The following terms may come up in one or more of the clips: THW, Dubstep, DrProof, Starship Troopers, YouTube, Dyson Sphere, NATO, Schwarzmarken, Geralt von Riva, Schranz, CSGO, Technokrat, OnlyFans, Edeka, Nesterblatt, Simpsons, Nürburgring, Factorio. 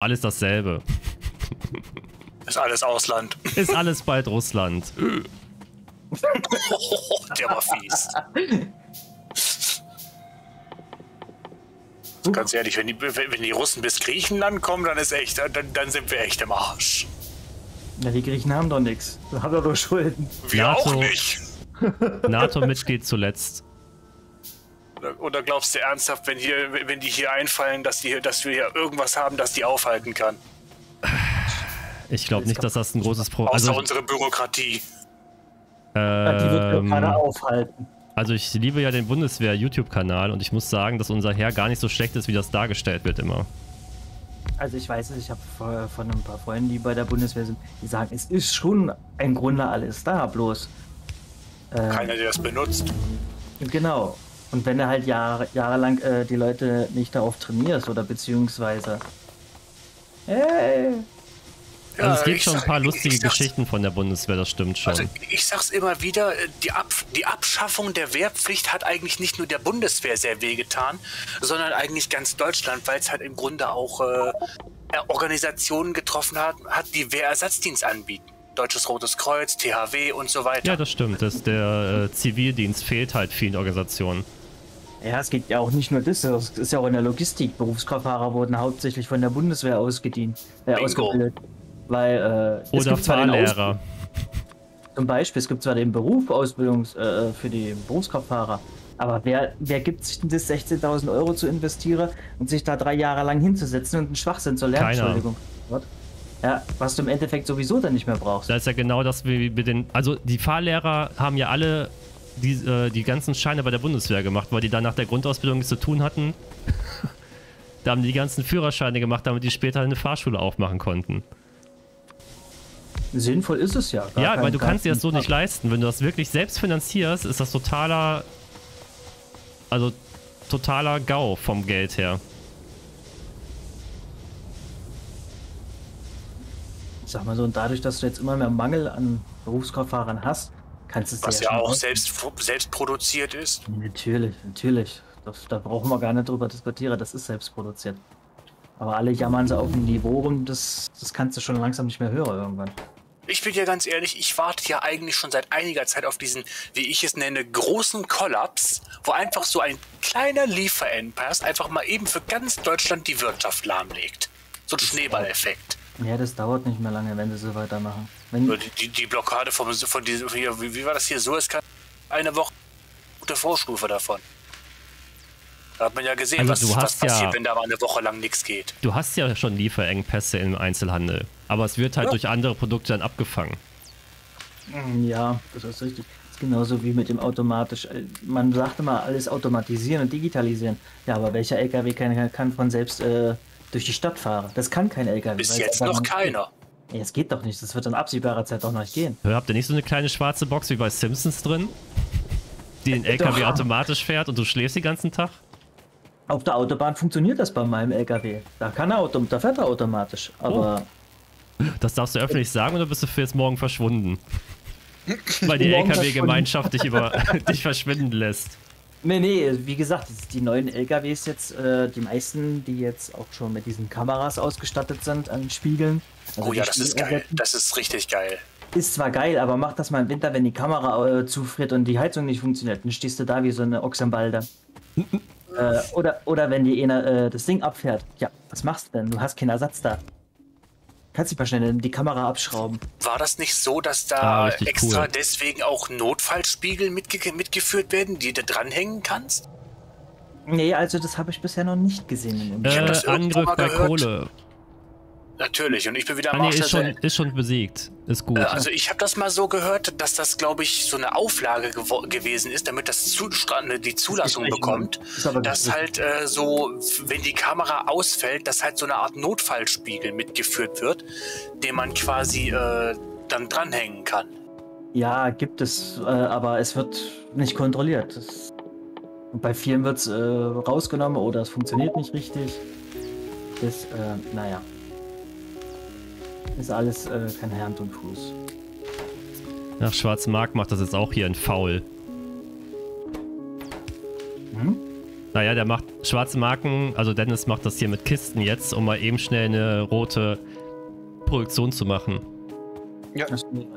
Alles dasselbe. Ist alles Ausland. Ist alles bald Russland. Der war fies. Ganz ehrlich, wenn die Russen bis Griechenland kommen, dann ist echt, dann sind wir echt im Arsch. Na, die Griechen haben doch nichts. Da haben wir doch Schulden. Wir NATO, auch nicht. NATO-Mitglied zuletzt. Oder glaubst du ernsthaft, wenn die hier einfallen, dass wir hier irgendwas haben, das die aufhalten kann? Ich glaube nicht, dass das ein großes Problem ist. Außer unsere Bürokratie. Die wird mir keiner aufhalten. Also ich liebe ja den Bundeswehr-YouTube-Kanal und ich muss sagen, dass unser Heer gar nicht so schlecht ist, wie das dargestellt wird immer. Also ich weiß es, ich habe von ein paar Freunden, die bei der Bundeswehr sind, die sagen, es ist schon im Grunde alles da, bloß... keiner, der es benutzt. Genau. Und wenn du halt jahrelang die Leute nicht darauf trainierst oder beziehungsweise... Hey. Also es gibt schon ein paar lustige Geschichten von der Bundeswehr, das stimmt schon. Also ich sag's immer wieder, die Abschaffung der Wehrpflicht hat eigentlich nicht nur der Bundeswehr sehr wehgetan, sondern eigentlich ganz Deutschland, weil es halt im Grunde auch Organisationen getroffen hat, die Wehrersatzdienst anbieten. Deutsches Rotes Kreuz, THW und so weiter. Ja, das stimmt. Der Zivildienst fehlt halt vielen Organisationen. Ja, es geht ja auch nicht nur das, es ist ja auch in der Logistik. Berufskraftfahrer wurden hauptsächlich von der Bundeswehr ausgebildet. Weil, oder Fahrlehrer. Zum Beispiel, es gibt zwar den Beruf für die Berufskraftfahrer, aber wer gibt sich denn das 16.000 Euro zu investieren und sich da 3 Jahre lang hinzusetzen und einen Schwachsinn zu lernen? Keiner. Entschuldigung. Ja, was du im Endeffekt sowieso dann nicht mehr brauchst. Da ist ja genau das, wie wir also die Fahrlehrer haben ja alle die ganzen Scheine bei der Bundeswehr gemacht, weil die dann nach der Grundausbildung nichts zu tun hatten. Da haben die ganzen Führerscheine gemacht, damit die später eine Fahrschule aufmachen konnten. Sinnvoll ist es ja. Ja, weil du kannst dir das so nicht leisten. Wenn du das wirklich selbst finanzierst, ist das totaler GAU vom Geld her. Ich sag mal so, und dadurch, dass du jetzt immer mehr Mangel an Berufskraftfahrern hast, kannst du es ja schon... Was ja auch selbst produziert ist. Natürlich, natürlich. Da brauchen wir gar nicht drüber diskutieren, das ist selbst produziert. Aber alle jammern so auf dem Niveau rum, das kannst du schon langsam nicht mehr hören irgendwann. Ich bin ja ganz ehrlich, ich warte ja eigentlich schon seit einiger Zeit auf diesen, wie ich es nenne, großen Kollaps, wo einfach so ein kleiner Lieferengpass einfach mal eben für ganz Deutschland die Wirtschaft lahmlegt. So ein Schneeballeffekt. Ja, das dauert nicht mehr lange, wenn sie so weitermachen. Die Blockade von diesem, wie war das hier, so ist eine Woche gute Vorstufe davon. Da hat man ja gesehen, also was passiert, wenn da mal eine Woche lang nichts geht. Du hast ja schon Lieferengpässe im Einzelhandel, aber es wird halt durch andere Produkte dann abgefangen. Ja, das ist richtig. Das ist genauso wie mit dem automatisch. Man sagt immer, alles automatisieren und digitalisieren. Ja, aber welcher LKW kann von selbst durch die Stadt fahren? Das kann kein LKW. Bis jetzt noch keiner. Nee, das geht doch nicht. Das wird in absehbarer Zeit auch noch nicht gehen. Habt ihr nicht so eine kleine schwarze Box wie bei Simpsons drin, die den LKW automatisch fährt und du schläfst den ganzen Tag? Auf der Autobahn funktioniert das bei meinem LKW. Da fährt er automatisch, aber... Oh. Das darfst du öffentlich sagen oder bist du für jetzt morgen verschwunden? Weil die LKW-Gemeinschaft dich verschwinden lässt. Nee, wie gesagt, die neuen LKWs jetzt, die meisten, die jetzt auch schon mit diesen Kameras ausgestattet sind an Spiegeln. Also oh ja, das ist geil. Das ist richtig geil. Ist zwar geil, aber mach das mal im Winter, wenn die Kamera zufriert und die Heizung nicht funktioniert. Dann stehst du da wie so eine Ochsenbalde. Oder wenn dir einer das Ding abfährt. Ja, was machst du denn? Du hast keinen Ersatz da. Kannst dich mal schnell die Kamera abschrauben. War das nicht so, dass da extra deswegen auch Notfallspiegel mitgeführt werden, die du dranhängen kannst? Nee, also das habe ich bisher noch nicht gesehen. Ich habe das Angriff mal bei gehört. Kohle. Natürlich, und ich bin wieder am Arsch. Ist schon besiegt. Ist gut. Also ich habe das mal so gehört, dass das, glaube ich, so eine Auflage gewesen ist, damit das die Zulassung bekommt, dass halt so, wenn die Kamera ausfällt, dass halt so eine Art Notfallspiegel mitgeführt wird, den man quasi dann dranhängen kann. Ja, gibt es, aber es wird nicht kontrolliert. Bei vielen wird es rausgenommen oder es funktioniert nicht richtig. Das, naja. Ist alles kein Hand und Fuß. Nach Schwarzmarken macht das jetzt auch hier ein Foul. Hm? Naja, der macht Schwarzmarken, also Dennis macht das hier mit Kisten jetzt, um mal eben schnell eine rote Produktion zu machen. Ja.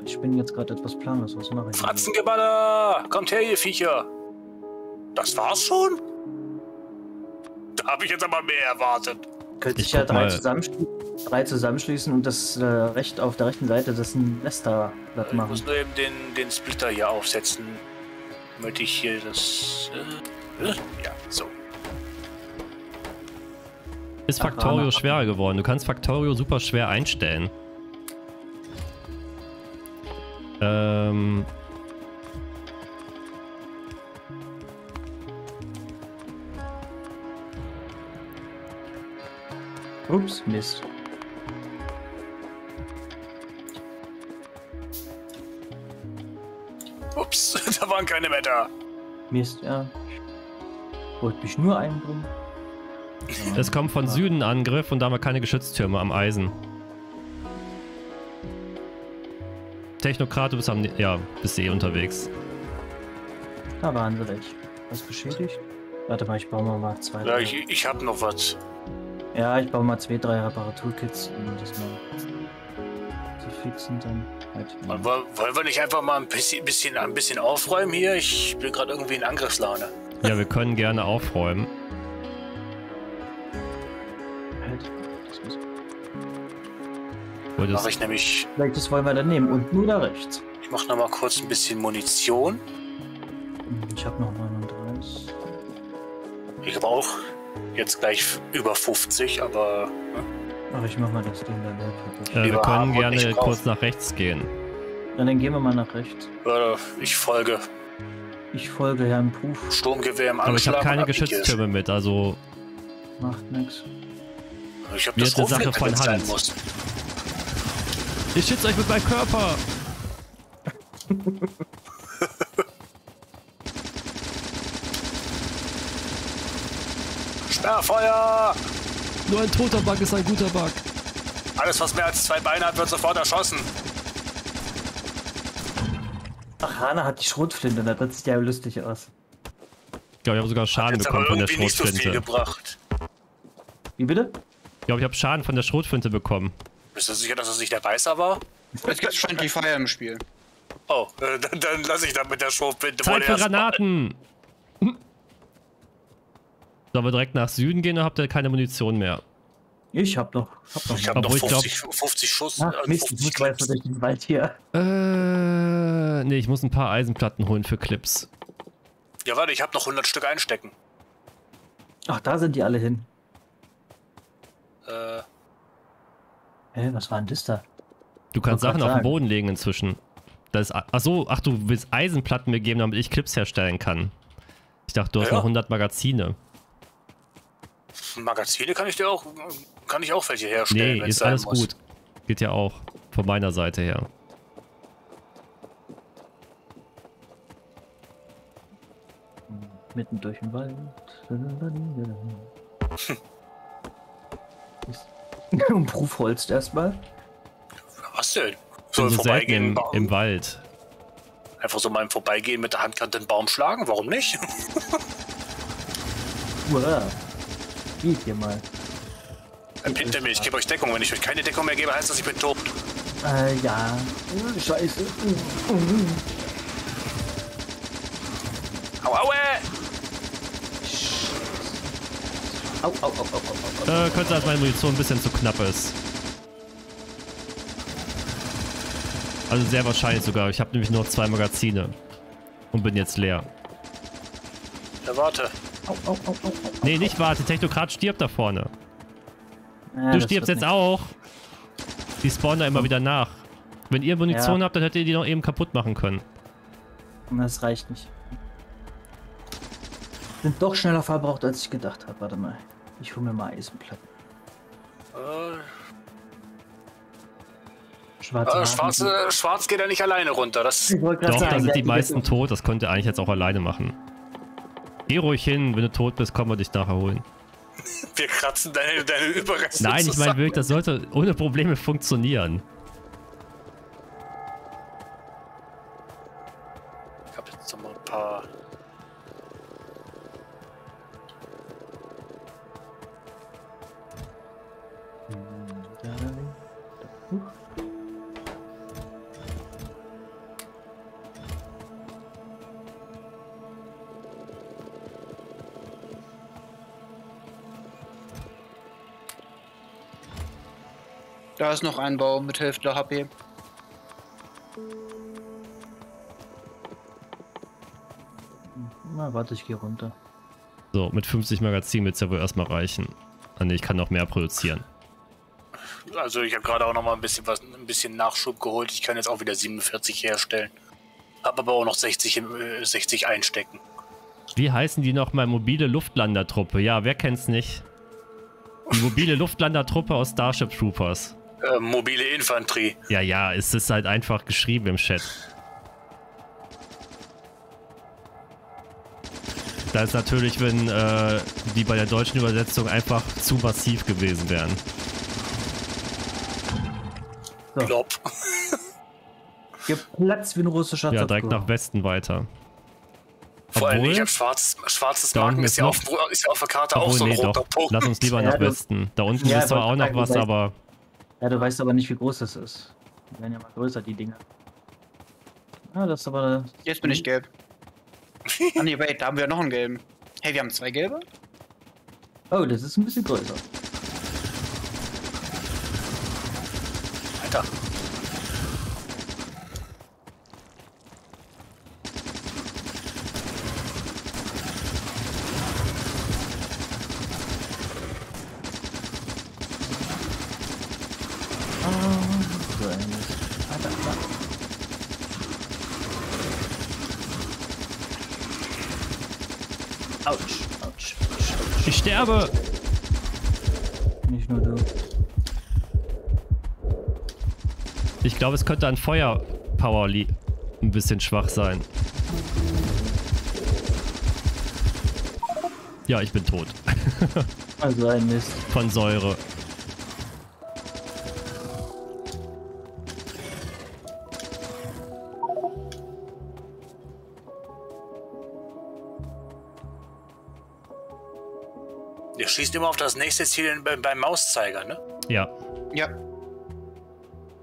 Ich bin jetzt gerade etwas planlos, was mache ich? Fratzengeballer! Kommt her, ihr Viecher! Das war's schon? Da habe ich jetzt aber mehr erwartet. Könnt sich ja drei zusammenschließen und das recht auf der rechten Seite das Nesterblatt machen. Ich muss nur eben den Splitter hier aufsetzen. Damit ich hier das... ja, so. Ist Factorio schwerer geworden. Du kannst Factorio super schwer einstellen. Ups, Mist. Ups, da waren keine mehr da. Mist, ja. Ich wollte mich nur einbringen. Es kommt von Süden Angriff und da haben wir keine Geschütztürme am Eisen. Technokrat, du bist am... ja, bist eh unterwegs. Da waren sie recht. Was beschädigt? Warte mal, ich baue mal zwei. Ja, ich hab noch was. Ja, ich baue mal 2, 3 Reparaturkits, um das mal zu fixen dann. Halt. Wollen wir nicht einfach mal ein bisschen aufräumen hier? Ich bin gerade irgendwie in Angriffslaune. Ja, wir können gerne aufräumen. Halt. Das muss... Mach ich nämlich... Vielleicht das wollen wir dann nehmen. Und nur da rechts. Ich mach noch mal kurz ein bisschen Munition. Ich hab noch 39. Ich hab auch... Jetzt gleich über 50, aber... Aber ich mach mal das Ding da. Wir können gerne kurz nach rechts gehen. Ja, dann gehen wir mal nach rechts. Ich folge. Ich folge Herrn Puff. Sturmgewehr im Anschlag. Aber ich habe keine Geschütztürme mit, also... Macht nix. Ich hab das Sache von Hand. Ich schütze euch mit meinem Körper! Feuer! Nur ein toter Bug ist ein guter Bug. Alles, was mehr als 2 Beine hat, wird sofort erschossen. Ach, Hana hat die Schrotflinte, da sieht ja lustig aus. Ich glaube, ich habe sogar Schaden bekommen von der Schrotflinte. Nicht so viel gebracht. Wie bitte? Ich glaube, ich habe Schaden von der Schrotflinte bekommen. Bist du sicher, dass das nicht der Weißer war? Es gibt schon die Feuer im Spiel. Oh, dann lasse ich da mit der Schrotflinte. Zeit für Granaten! Sollen wir direkt nach Süden gehen oder habt ihr keine Munition mehr? Ich hab noch. Ich hab noch 50 Schuss. Ach, Mist, 50 Clips. Durch den Wald hier. Nee, ich muss ein paar Eisenplatten holen für Clips. Ja, warte, ich hab noch 100 Stück einstecken. Ach, da sind die alle hin. Hä, was war denn das da? Du kannst Sachen auf den Boden legen inzwischen. Das ist, ach, du willst Eisenplatten mir geben, damit ich Clips herstellen kann. Ich dachte, du hast noch 100 Magazine. Magazine kann ich auch welche herstellen. Nee, ist alles gut. Geht ja auch von meiner Seite her. Mitten durch den Wald. Und Prufholz erstmal. Was denn? Soll vorbeigehen im Wald. Einfach so mal im Vorbeigehen mit der Handkante den Baum schlagen, warum nicht? Wow. Geht hier mal. Hinter mir, ich gebe euch Deckung. Wenn ich euch keine Deckung mehr gebe, heißt das, ich bin tot. Ja. Scheiße. Au, aue! Au. Könnte sein, dass meine Munition ein bisschen zu knapp ist. Also sehr wahrscheinlich sogar. Ich habe nämlich nur noch 2 Magazine. Und bin jetzt leer. Ja, warte. Nee, nicht warte. Technokrat stirbt da vorne. Ja, du stirbst jetzt auch. Die spawnen da immer wieder nach. Wenn ihr Munition habt, dann hättet ihr die noch eben kaputt machen können. Das reicht nicht. Sind doch schneller verbraucht, als ich gedacht habe. Warte mal. Ich hole mir mal Eisenplatten. Schwarz geht ja nicht alleine runter. Da sind die meisten tot. Das könnt ihr eigentlich jetzt auch alleine machen. Geh ruhig hin, wenn du tot bist, kommen wir dich nachher holen. Wir kratzen deine Überreste. Nein, ich meine wirklich, das sollte ohne Probleme funktionieren. Ich hab jetzt noch mal ein paar. Da ist noch ein Baum mit Hälfte HP. Na, warte, ich gehe runter. So, mit 50 Magazin wird es ja wohl erstmal reichen. Ah ne, ich kann noch mehr produzieren. Also ich habe gerade auch noch mal ein bisschen Nachschub geholt. Ich kann jetzt auch wieder 47 herstellen. Hab aber auch noch 60 einstecken. Wie heißen die nochmal? Mobile Luftlandertruppe. Ja, wer kennt's nicht? Die mobile Luftlandertruppe aus Starship Troopers. Mobile Infanterie. Ja, ja, es ist halt einfach geschrieben im Chat. Da ist natürlich, wenn die bei der deutschen Übersetzung einfach zu massiv gewesen wären. So. Klopp. Geplatzt wie ein russischer Topf. Ja, direkt nach Westen weiter. Vor allem, ich hab Schwarzmarken, ist ja auf der Karte auch so ein roter Punkt. Lass uns lieber nach Westen. Da unten ist zwar auch noch was, aber... Ja, du weißt aber nicht, wie groß das ist. Die werden ja mal größer, die Dinger. Ah, das ist aber... Jetzt bin ich gelb. Ah ne, wait, da haben wir noch einen gelben. Hey, wir haben zwei gelbe? Oh, das ist ein bisschen größer. Alter. Ich sterbe! Nicht nur du. Ich glaube, es könnte an Feuerpower ein bisschen schwach sein. Ja, ich bin tot. Also ein Mist. Von Säure. Ihr schießt immer auf das nächste Ziel beim Mauszeiger, ne? Ja. Ja.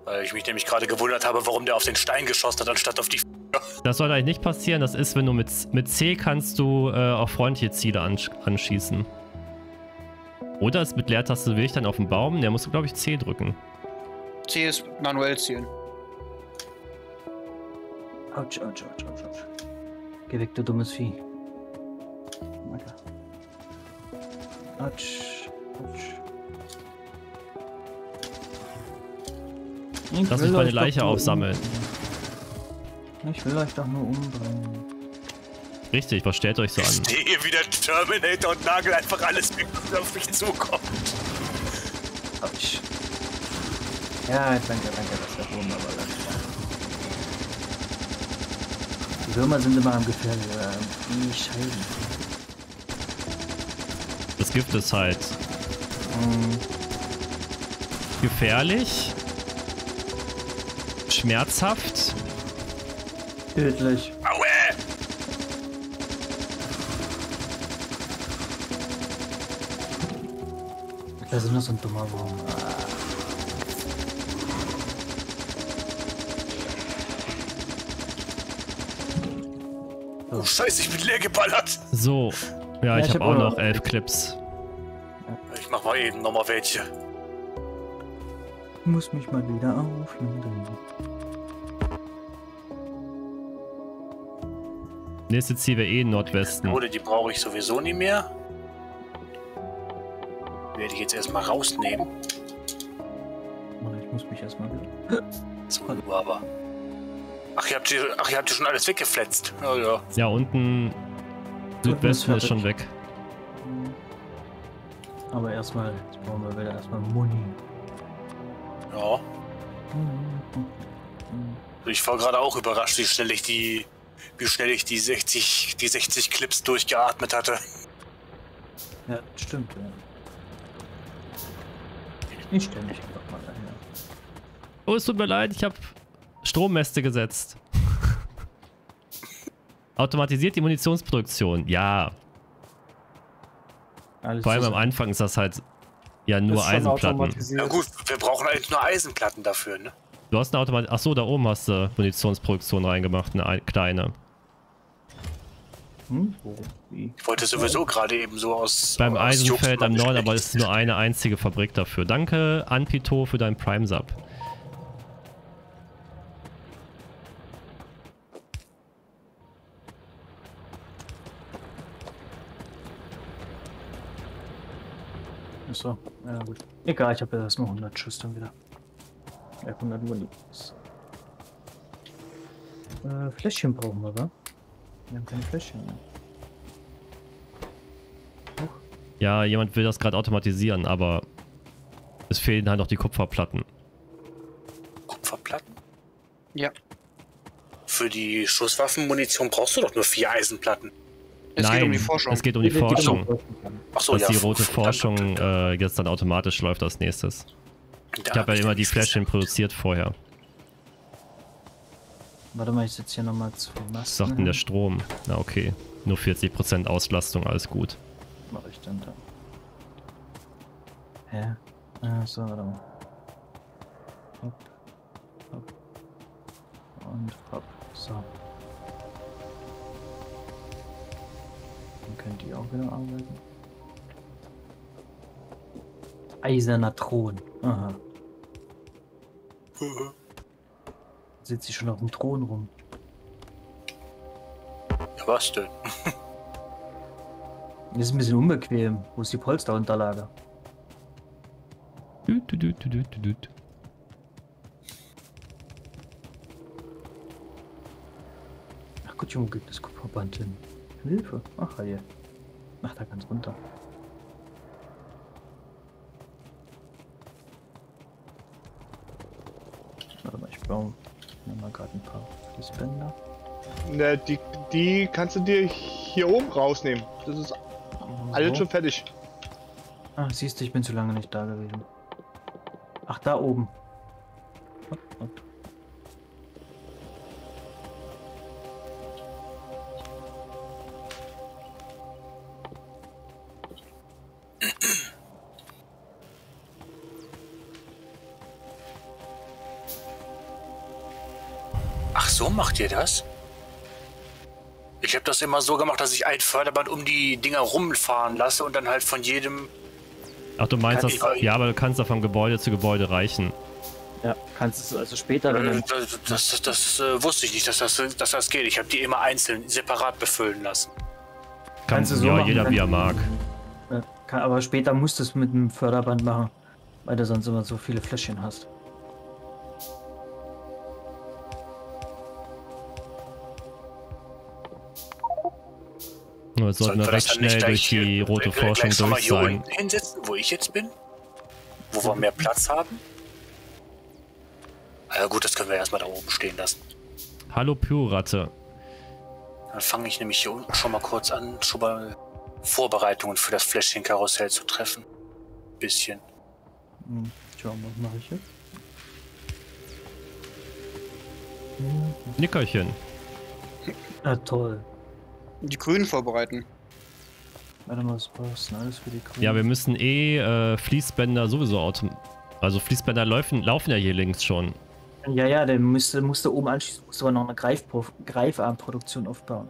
Weil ich mich nämlich gerade gewundert habe, warum der auf den Stein geschossen hat, anstatt auf die... Das soll eigentlich nicht passieren. Das ist, wenn du mit C kannst du auf freundliche Ziele anschießen. Oder ist mit Leertaste will ich dann auf den Baum? Der musst du, glaube ich, C drücken. C ist manuell zielen. Autsch, autsch, autsch, autsch, autsch. Geh weg, du dummes Vieh. Autsch, autsch. Lass mich meine Leiche aufsammeln. Ich will euch doch nur umbringen. Richtig, was stellt euch so an? Ich stehe wie der Terminator und nagel einfach alles weg, was auf mich zukommt. Autsch. Ja, danke, das ist ja wunderbar. Die Würmer sind immer am Gefährden, die Scheiben. Das Gift ist halt gefährlich, schmerzhaft, tödlich. Aue! Das ist nur so ein dummer Wurm. Oh Scheiße, ich bin leer geballert. So. Ja, ich habe auch noch 11 Clips. Ich mach mal eben nochmal welche. Ich muss mich mal wieder aufladen. Nächste Ziel wäre eh Nordwesten. Oder die brauche ich sowieso nie mehr. Werde ich jetzt erstmal rausnehmen. Ich muss mich erstmal. So, aber. Ach, ihr habt schon alles weggefletzt. Oh, ja. Ja, unten. Südwesten ist schon weg. Aber erstmal, jetzt brauchen wir wieder erstmal Muni. Ja. Ich war gerade auch überrascht, wie schnell ich die 60 Clips durchgeatmet hatte. Ja, stimmt. Ja. Ich stelle mich einfach mal dahin. Oh, es tut mir leid, ich habe Strommäste gesetzt. Automatisiert die Munitionsproduktion, ja. Alles vor allem am Anfang ist das halt ja nur Eisenplatten. Na gut, wir brauchen eigentlich nur Eisenplatten dafür, ne? Du hast eine Automatik. Achso, da oben hast du Munitionsproduktion reingemacht, eine kleine. Hm? So, wie? Ich wollte sowieso gerade eben so aus... Beim Eisenfeld am Norden, aber es ist nur eine einzige Fabrik dafür. Danke, Antito, für deinen Prime-Sub. Achso, ja gut. Egal, ich habe ja erstmal 100 Schuss dann wieder. 100 Muni. Fläschchen brauchen wir, oder? Wir haben keine Fläschchen mehr. Huch. Ja, jemand will das gerade automatisieren, aber es fehlen halt noch die Kupferplatten. Kupferplatten? Ja. Für die Schusswaffenmunition brauchst du doch nur 4 Eisenplatten. Es geht um die Forschung. Es geht um die Forschung. Achso, dass ja, die rote Forschung jetzt dann automatisch läuft als nächstes. Ich habe ja immer die Fläschchen produziert vorher. Warte mal, ich setze hier nochmal zu Masten. Sagt denn der Strom? Na okay. Nur 40% Auslastung, alles gut. Was mache ich denn da? Hä? Achso, warte mal. Hopp. Hopp. Und hopp. So. Dann könnt ihr auch wieder arbeiten. Eiserner Thron. Aha. Sitzt sie schon auf dem Thron rum. Ja, was denn? Das ist ein bisschen unbequem. Wo ist die Polsterunterlage? Ach Gott, Junge, gibt es Kupferband hin. Hilfe. Ach, hier. Mach da ganz runter. Warte mal, ich baue mal gerade ein paar Fließbänder. Ne, die kannst du dir hier oben rausnehmen. Das ist alles schon fertig. Ach, siehst du, ich bin zu lange nicht da gewesen. Ach, da oben. Hopp, hopp. So macht ihr das? Ich habe das immer so gemacht, dass ich ein Förderband um die Dinger rumfahren lasse und dann halt von jedem... Ach, du meinst das... Ja, aber du kannst da von Gebäude zu Gebäude reichen. Ja, kannst es also später... Das wusste ich nicht, dass das geht. Ich habe die immer einzeln, separat befüllen lassen. Kannst du so machen, jeder wie er mag. Aber später musst du es mit einem Förderband machen, weil du sonst immer so viele Fläschchen hast. Wir sollten recht schnell durch die rote Forschung durch sein. Hinsetzen, wo ich jetzt bin? Wo wir mehr Platz haben? Na gut, das können wir erstmal da oben stehen lassen. Hallo Pyratte. Dann fange ich nämlich hier unten schon mal kurz an, schon mal Vorbereitungen für das Fläschchenkarussell zu treffen. Ein bisschen. Tja, was mache ich jetzt? Nickerchen. Na toll. Die Grünen vorbereiten. Warte mal, was brauchst du denn alles für die Grünen? Ja, wir müssen Fließbänder sowieso Also Fließbänder laufen ja hier links schon. Ja, ja, dann musst du oben anschließen, musst du aber noch eine Greifarmproduktion aufbauen.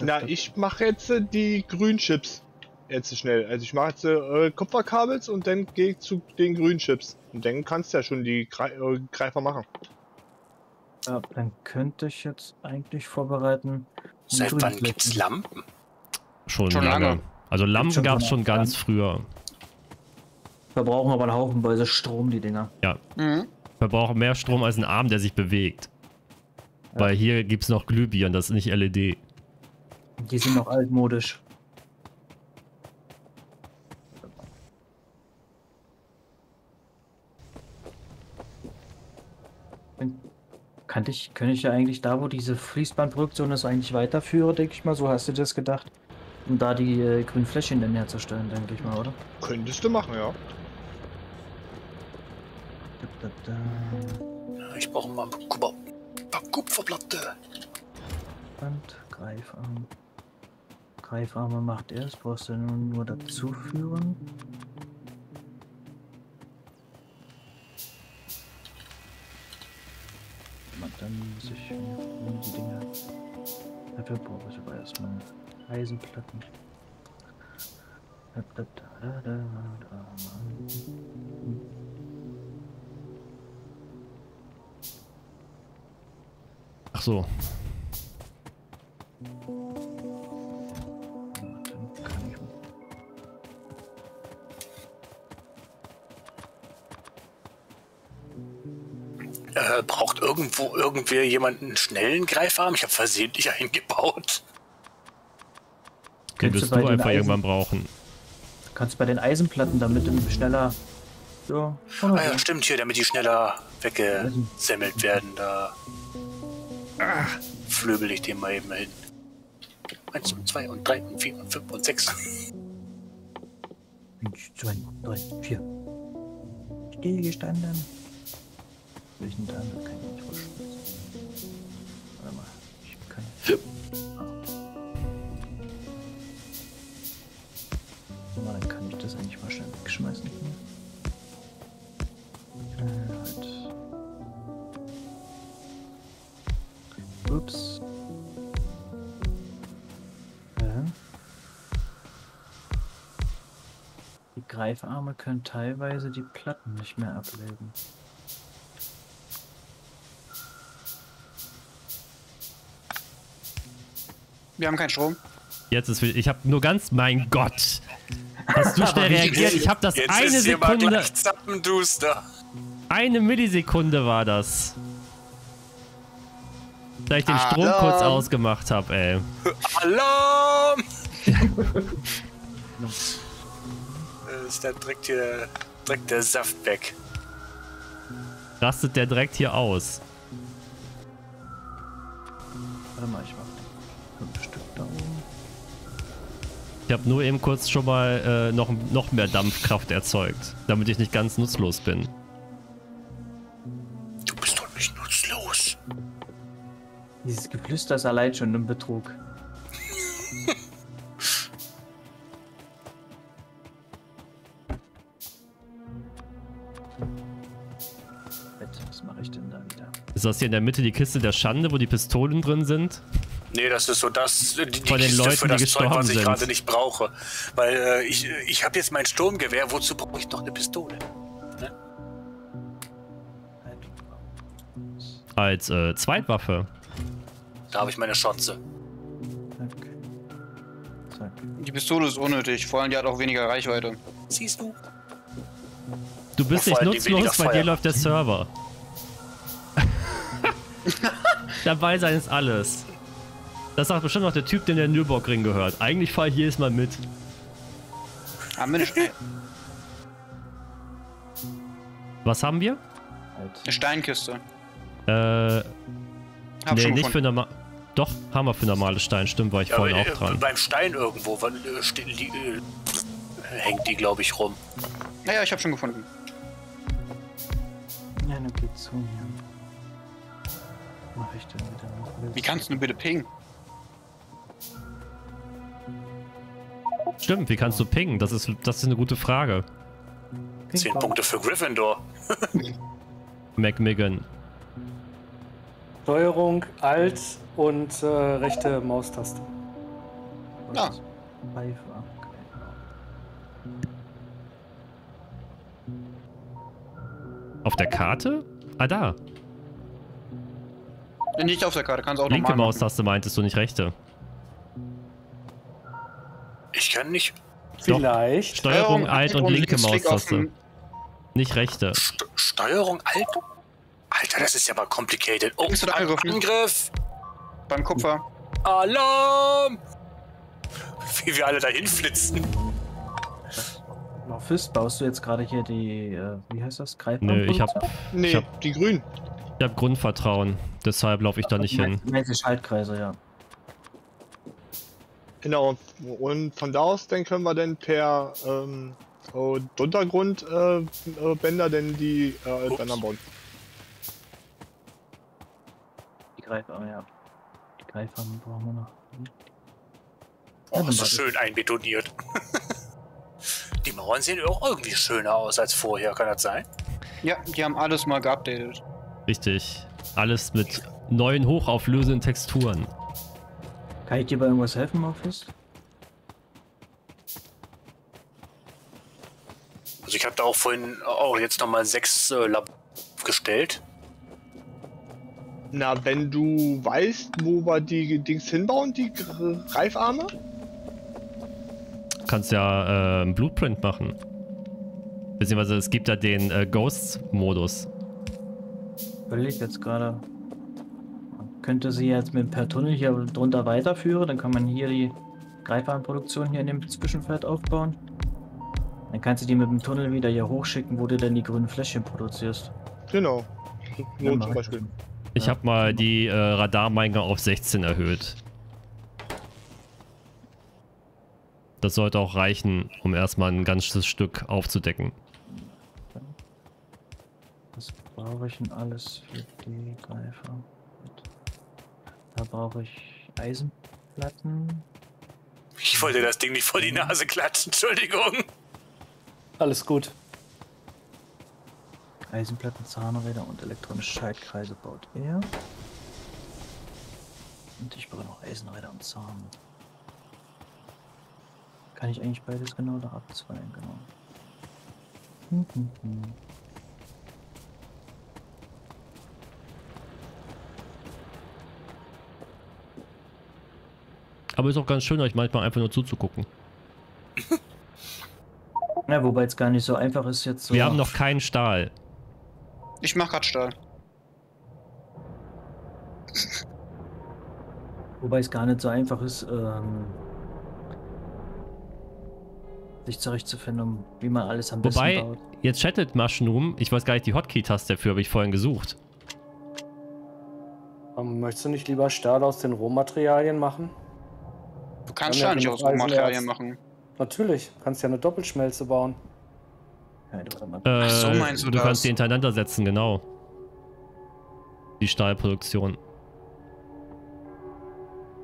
Na, ich mache jetzt die Grünchips. Jetzt schnell. Also ich mache jetzt Kupferkabels und dann gehe ich zu den Grünchips. Und dann kannst du ja schon die Greifer machen. Ja, dann könnte ich jetzt eigentlich vorbereiten. Seit wann gibt's Lampen? Schon lange. Also Lampen gab's schon ganz früher. Verbrauchen aber einen Haufen Bäuse Strom, die Dinger. Ja. Mhm. Verbrauchen mehr Strom als ein Arm, der sich bewegt. Ja. Weil hier gibt's noch Glühbirnen, das ist nicht LED. Die sind noch altmodisch. Könnte ich ja eigentlich da, wo diese Fließbandproduktion ist, eigentlich weiterführe, denke ich mal. So hast du das gedacht. Um da die grünen Fläschchen dann herzustellen, denke ich mal, oder? Könntest du machen, ja. Ich brauche mal ein paar Kupferplatte. Und Greifarm. Greifarme macht erst, brauchst du nur dazu führen. Dann muss ich die Dinger Dafür brauche ich aber erstmal Eisenplatten. Ach so. Braucht irgendwo irgendwer jemanden einen schnellen Greifarm? Ich habe versehentlich einen gebaut. Könntest du einfach irgendwann brauchen. Kannst du bei den Eisenplatten, damit schneller... So, ah ja, stimmt hier, damit die schneller weggesemmelt werden. Da flöbel ich den mal eben hin. 1 und 2 und 3 und 4 und 5 und 6. 1, 2, 3, 4. Stillgestanden. Welchen Teil kann ich nicht verschwinden? Warte mal, ich kann nicht. Mal, dann kann ich das eigentlich wahrscheinlich wegschmeißen. Halt. Ups. Die Greifarme können teilweise die Platten nicht mehr ablegen. Wir haben keinen Strom. Jetzt ist ich habe nur ganz, mein Gott. Hast du schnell reagiert? Ich habe das jetzt eine ist Sekunde. Zappenduster. Eine Millisekunde war das. Da ich den Alarm. Strom kurz ausgemacht habe, ey. Alarm! Ist der direkt hier, direkt der Saft weg. Rastet der direkt hier aus. Warte mal, ich mach ein Stück da oben. Ich habe nur eben kurz schon mal noch mehr Dampfkraft erzeugt, damit ich nicht ganz nutzlos bin. Du bist doch nicht nutzlos. Dieses Geflüster ist allein schon ein Betrug. Was mache ich denn da wieder? Ist das hier in der Mitte die Kiste der Schande, wo die Pistolen drin sind? Nee, das ist so das, die Kiste für das Zeug, was ich gerade nicht brauche. Weil ich habe jetzt mein Sturmgewehr, wozu brauche ich noch eine Pistole? Ne? Als Zweitwaffe. Da habe ich meine Schotze. Okay. Zack. Die Pistole ist unnötig, vor allem die hat auch weniger Reichweite. Siehst du? Du bist nicht nutzlos, bei dir läuft der Server. Dabei sein ist alles. Das sagt bestimmt noch der Typ, den der Nürburgring gehört. Eigentlich fahre ich jedes Mal mit. Haben wir eine Stein... Was haben wir? Eine Steinkiste. Hab nee, nicht für normal. Doch, haben wir für normale Stein, stimmt, war ich ja, vorhin auch dran. Beim Stein irgendwo hängt die, glaube ich, rum. Naja, ich habe schon gefunden. Ja, eine Pizzonia. Mach ich denn wieder? Wie kannst du bitte pingen? Stimmt, wie kannst du pingen? Das ist eine gute Frage. 10 Punkte für Gryffindor. McMigan. Steuerung, Alt und rechte Maustaste. Ja. Auf der Karte? Ah, da. Nicht auf der Karte, kannst auch normal. Linke Maustaste meintest du, nicht rechte. Ich kann nicht. Vielleicht. Doch. Steuerung, Alt und linke Maustaste. Nicht rechte. Steuerung, Alt? Alter, das ist ja mal complicated. Oh, Angriff. Beim Kupfer. Alarm! Wie wir alle dahin flitzen. Fist, baust du jetzt gerade hier die, wie heißt das? Greifarme? Nö, ich hab die grün. Ich hab Grundvertrauen, deshalb laufe ich da nicht hin. Mäßig Schaltkreise, ja. Genau, und von da aus dann können wir dann per Untergrundbänder denn die Bänder bauen. Die Greifarme, ja. Die Greifarme brauchen wir noch. Hm? Oh, ja, das ist schön einbetoniert. Die Mauern sehen auch irgendwie schöner aus als vorher, kann das sein? Ja, die haben alles mal geupdatet. Richtig. Alles mit neuen, hochauflösenden Texturen. Kann ich dir bei irgendwas helfen, Morpheus? Also ich habe da auch vorhin auch jetzt nochmal 6 Labor gestellt. Na, wenn du weißt, wo wir die Dings hinbauen, die Greifarme? Du kannst ja einen Blueprint machen. Beziehungsweise es gibt ja den Ghosts-Modus. Völlig jetzt gerade. Man könnte sie jetzt mit per Tunnel hier drunter weiterführen, dann kann man hier die Greifarmproduktion hier in dem Zwischenfeld aufbauen. Dann kannst du die mit dem Tunnel wieder hier hochschicken, wo du dann die grünen Fläschchen produzierst. Genau. So zum Beispiel. Ich habe mal die Radarmenge auf 16 erhöht. Das sollte auch reichen, um erstmal ein ganzes Stück aufzudecken. Was brauche ich denn alles für die Greifer? Da brauche ich Eisenplatten. Ich wollte das Ding nicht vor die Nase klatschen, Entschuldigung. Alles gut. Eisenplatten, Zahnräder und elektronische Schaltkreise baut er. Und ich brauche noch Eisenräder und Zahn. Kann ich eigentlich beides genau da abzweigen, genau. Aber ist auch ganz schön, euch manchmal einfach nur zuzugucken. Ja, wobei es gar nicht so einfach ist jetzt so. Wir haben noch keinen Stahl. Ich mach grad Stahl. Wobei es gar nicht so einfach ist, sich zurechtzufinden, wie man alles am besten baut. Wobei, jetzt chattet Mushroom, ich weiß gar nicht die Hotkey-Taste dafür, habe ich vorhin gesucht. Möchtest du nicht lieber Stahl aus den Rohmaterialien machen? Du kannst Stahl nicht aus Rohmaterialien machen. Natürlich, du kannst ja eine Doppelschmelze bauen. Ach so, meinst du das? Du kannst die hintereinander setzen, genau. Die Stahlproduktion.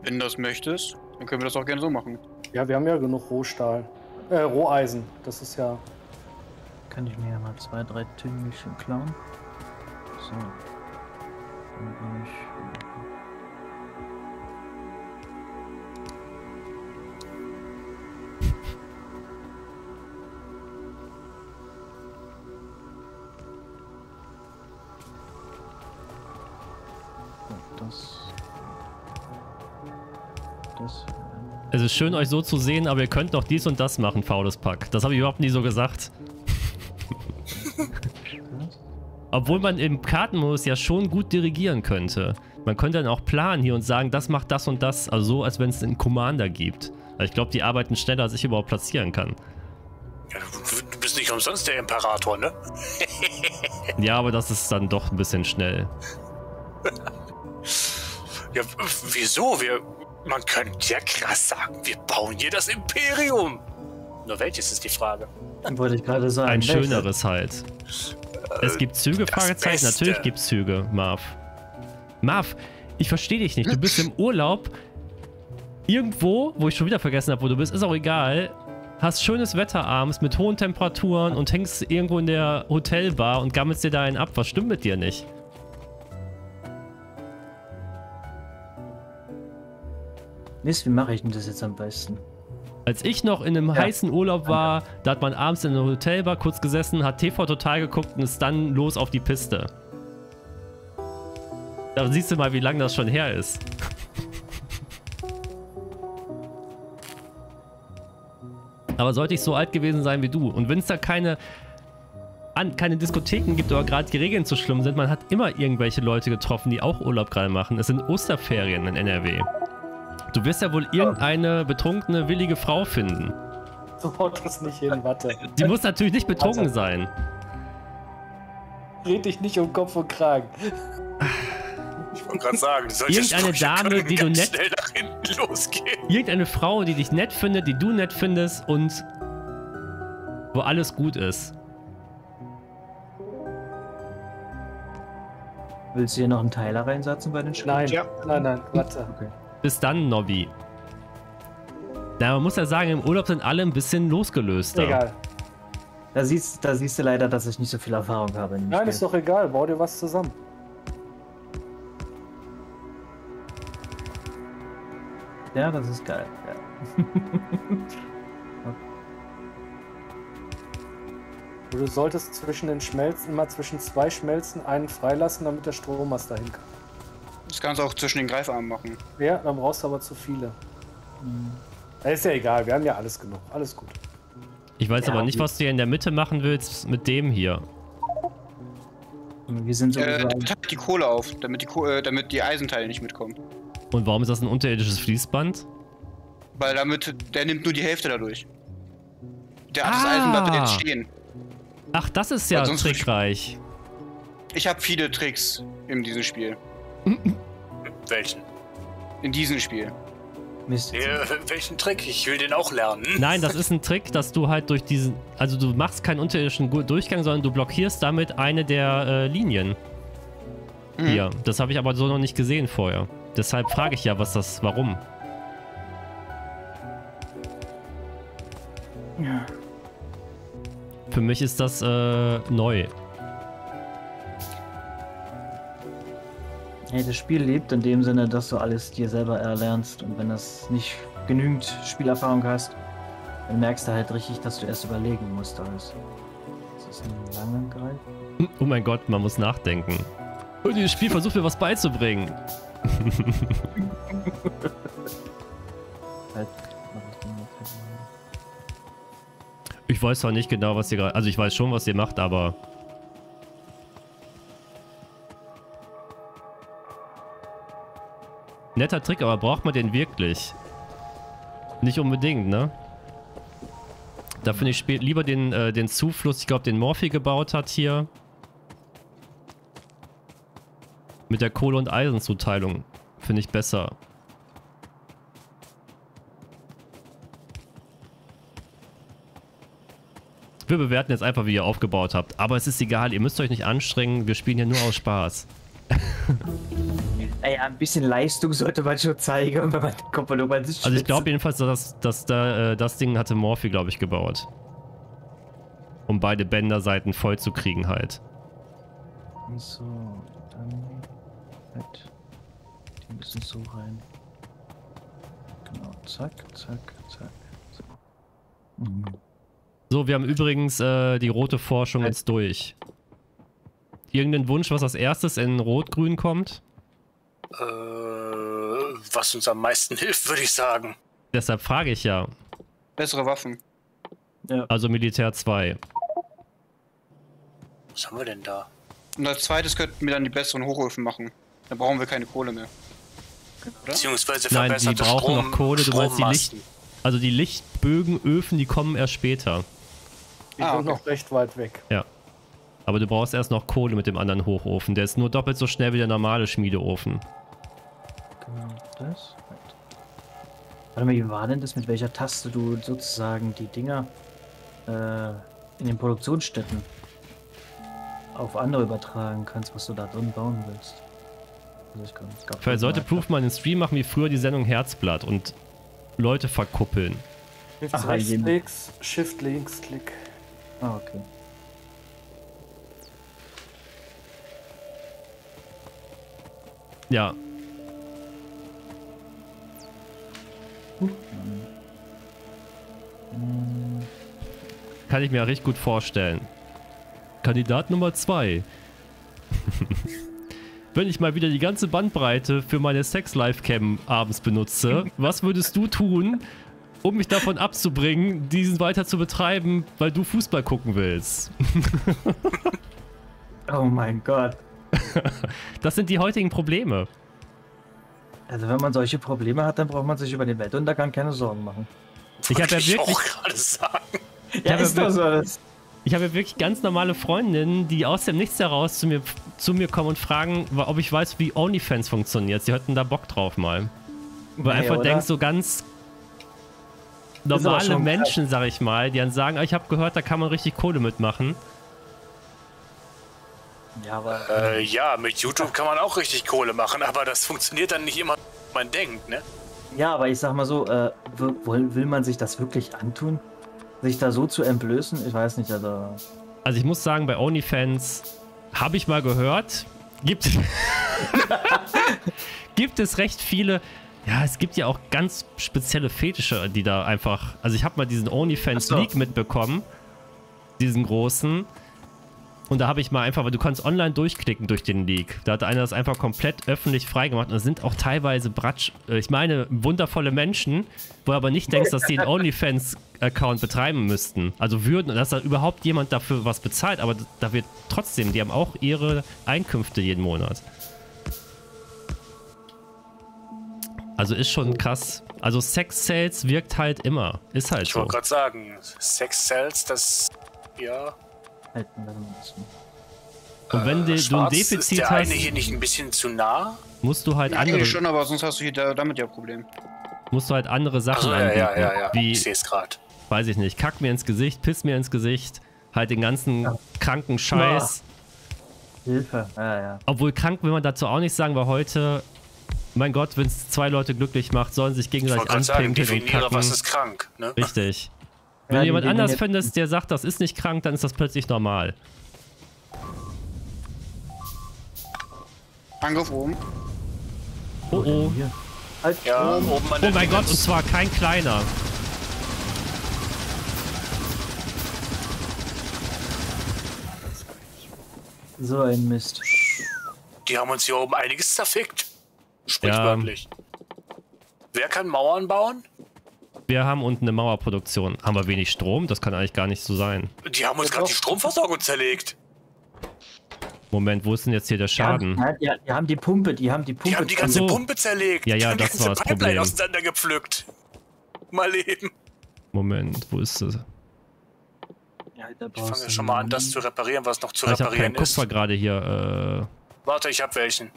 Wenn du das möchtest, dann können wir das auch gerne so machen. Ja, wir haben ja genug Rohstahl. Roheisen, das ist ja... Kann ich mir ja mal 2, 3 Tümelchen klauen. So. Dann bin ich... Es ist schön, euch so zu sehen, aber ihr könnt noch dies und das machen, faules Pack. Das habe ich überhaupt nie so gesagt. Obwohl man im Kartenmodus ja schon gut dirigieren könnte. Man könnte dann auch planen hier und sagen, das macht das und das. Also so, als wenn es einen Commander gibt. Also ich glaube, die arbeiten schneller, als ich überhaupt platzieren kann. Ja, du bist nicht umsonst der Imperator, ne? Ja, aber das ist dann doch ein bisschen schnell. Ja, wieso? Man könnte ja krass sagen, wir bauen hier das Imperium. Nur welches ist die Frage? Dann wollte ich gerade sagen. Ein schöneres halt. Es gibt Züge, Fragezeichen. Natürlich gibt es Züge, Marv. Marv, ich verstehe dich nicht. Du bist im Urlaub irgendwo, wo ich schon wieder vergessen habe, wo du bist. Ist auch egal. Hast schönes Wetter abends mit hohen Temperaturen und hängst irgendwo in der Hotelbar und gammelst dir da einen ab. Was stimmt mit dir nicht? Mist, wie mache ich denn das jetzt am besten? Als ich noch in einem heißen Urlaub war, da hat man abends in einer Hotelbar kurz gesessen, hat TV Total geguckt und ist dann los auf die Piste. Da siehst du mal, wie lange das schon her ist. Aber sollte ich so alt gewesen sein wie du? Und wenn es da keine Diskotheken gibt oder gerade die Regeln zu schlimm sind, man hat immer irgendwelche Leute getroffen, die auch Urlaub gerade machen. Es sind Osterferien in NRW. Du wirst ja wohl irgendeine betrunkene, willige Frau finden. So haut das nicht hin, warte. Die muss natürlich nicht betrunken sein. Red dich nicht um Kopf und Kragen. Ich wollte gerade sagen, irgendeine Dame, die du nett... Irgendeine Frau, die dich nett findet, die du nett findest und wo alles gut ist. Willst du hier noch einen Teiler reinsetzen bei den Schritten? Nein, ja. Nein, warte. Okay. Bis dann, Nobby. Na, man muss ja sagen, im Urlaub sind alle ein bisschen losgelöster. Egal. Da siehst du leider, dass ich nicht so viel Erfahrung habe. Nein, ist doch egal. Bau dir was zusammen. Ja, das ist geil. Ja. Du solltest zwischen den Schmelzen immer zwischen zwei Schmelzen einen freilassen, damit der Strommast dahin kann. Das kannst du auch zwischen den Greifarmen machen. Ja, dann brauchst du aber zu viele. Mhm. Ist ja egal, wir haben ja alles genug. Alles gut. Ich weiß ja, aber nicht, was du hier in der Mitte machen willst mit dem hier. Wir sind so die Kohle auf, damit die Eisenteile nicht mitkommen. Und warum ist das ein unterirdisches Fließband? Weil der nimmt nur die Hälfte dadurch. Das Eisenband wird jetzt stehen. Ach, das ist ja trickreich. Ich habe viele Tricks in diesem Spiel. Welchen? In diesem Spiel. Mist. Welchen Trick? Ich will den auch lernen. Nein, das ist ein Trick, dass du halt durch diesen... Also du machst keinen unterirdischen Durchgang, sondern du blockierst damit eine der Linien. Mhm. Hier. Das habe ich aber so noch nicht gesehen vorher. Deshalb frage ich ja, warum. Ja. Für mich ist das neu. Hey, das Spiel lebt in dem Sinne, dass du alles dir selber erlernst, und wenn das nicht genügend Spielerfahrung hast, dann merkst du halt richtig, dass du erst überlegen musst alles. Ist das ein langer Greif? Oh mein Gott, man muss nachdenken. Und dieses Spiel versucht mir was beizubringen. Ich weiß zwar nicht genau, was ihr gerade... Also ich weiß schon, was ihr macht, aber... Netter Trick, aber braucht man den wirklich? Nicht unbedingt, ne? Da finde ich lieber den Zufluss, ich glaube, den Morphy gebaut hat hier. Mit der Kohle- und Eisenzuteilung. Finde ich besser. Wir bewerten jetzt einfach, wie ihr aufgebaut habt. Aber es ist egal, ihr müsst euch nicht anstrengen. Wir spielen hier nur aus Spaß. Naja, ein bisschen Leistung sollte man schon zeigen, wenn man kommt, also ich glaube jedenfalls, dass das Ding hatte Morphy, glaube ich, gebaut. Um beide Bänderseiten voll zu kriegen halt. So, dann halt die müssen so rein. Genau, zack, zack, zack. So, so wir haben übrigens die rote Forschung jetzt durch. Irgendeinen Wunsch, was als erstes in Rot-Grün kommt? Was uns am meisten hilft, würde ich sagen. Deshalb frage ich ja. Bessere Waffen. Ja. Also Militär 2. Was haben wir denn da? Und als zweites könnten wir dann die besseren Hochöfen machen. Dann brauchen wir keine Kohle mehr. Oder? Beziehungsweise verbesserte Nein, die brauchen noch Kohle. Du meinst die Lichtbögenöfen, die kommen erst später. Die sind noch recht weit weg. Ja. Aber du brauchst erst noch Kohle mit dem anderen Hochofen. Der ist nur doppelt so schnell wie der normale Schmiedeofen. Genau das. Warte mal, wie war denn das, mit welcher Taste du sozusagen die Dinger in den Produktionsstätten auf andere übertragen kannst, was du da drin bauen willst? Also vielleicht sollte Proof mal einen Stream machen wie früher die Sendung Herzblatt und Leute verkuppeln. Rechts-Links, Shift-Links-Klick. Ah, okay. Ja. Kann ich mir ja richtig gut vorstellen. Kandidat Nummer 2. Wenn ich mal wieder die ganze Bandbreite für meine Sex-Live-Cam abends benutze, was würdest du tun, um mich davon abzubringen, diesen weiter zu betreiben, weil du Fußball gucken willst? Oh mein Gott. Das sind die heutigen Probleme. Also wenn man solche Probleme hat, dann braucht man sich über den Weltuntergang keine Sorgen machen. Ich habe ja wirklich auch gerade sagen. Ja, ist doch so alles. Ich habe ja wirklich ganz normale Freundinnen, die aus dem Nichts heraus zu mir kommen und fragen, ob ich weiß, wie OnlyFans funktioniert. Sie hätten da Bock drauf mal. Weil einfach oder? Denkst so ganz normale Menschen, sag ich mal, die dann sagen, ich habe gehört, da kann man richtig Kohle mitmachen. Ja, aber ja, mit YouTube kann man auch richtig Kohle machen, aber das funktioniert dann nicht immer, wie man denkt, ne? Ja, aber ich sag mal so, will man sich das wirklich antun? Sich da so zu entblößen? Ich weiß nicht, also... Also ich muss sagen, bei OnlyFans habe ich mal gehört, gibt es recht viele... Ja, es gibt ja auch ganz spezielle Fetische, die da einfach... Also ich habe mal diesen OnlyFans League mitbekommen. Diesen großen. Und da habe ich mal einfach... Weil du kannst online durchklicken durch den League. Da hat einer das einfach komplett öffentlich freigemacht. Und das sind auch teilweise Bratsch... Ich meine, wundervolle Menschen, wo du aber nicht denkst, dass die einen OnlyFans-Account betreiben müssten. Also würden... Dass da überhaupt jemand dafür was bezahlt. Aber da wird trotzdem... Die haben auch ihre Einkünfte jeden Monat. Also ist schon krass. Also Sex-Sales wirkt halt immer. Ist halt so. Ich wollte gerade sagen, Sex-Sales, das... Ja. Und wenn du ein Defizit hast... Ist der eine hier nicht ein bisschen zu nah? Musst du halt andere... schon, aber sonst hast du hier damit ja ein Problem. Musst du halt andere Sachen anbieten. Ja. Wie, ich sehe es gerade. Weiß ich nicht, kack mir ins Gesicht, piss mir ins Gesicht. Halt den ganzen kranken Scheiß. Ja. Hilfe, ja. Obwohl krank will man dazu auch nicht sagen, weil heute... Mein Gott, wenn es zwei Leute glücklich macht, sollen sich gegenseitig anpinkeln und kacken. Was ist krank, ne? Richtig. Wenn du jemand anders findest, der sagt, das ist nicht krank, dann ist das plötzlich normal. Angriff oben. Oh. Ja, oben an der Gott, und zwar kein kleiner. So ein Mist. Die haben uns hier oben einiges zerfickt. Sprichwörtlich. Ja. Wer kann Mauern bauen? Wir haben unten eine Mauerproduktion. Haben wir wenig Strom? Das kann eigentlich gar nicht so sein. Die haben uns gerade die Stromversorgung zerlegt. Moment, wo ist denn jetzt hier der Schaden? Die haben die Pumpe. Die haben die ganze Pumpe zerlegt. Ja, die das war das Pipeline Problem. Auseinandergepflückt. Mal eben. Moment, wo ist das? Ich fange ja schon mal an, das zu reparieren, was noch zu reparieren ist. Ich habe keinen Kupfer gerade hier. Warte, ich habe welchen.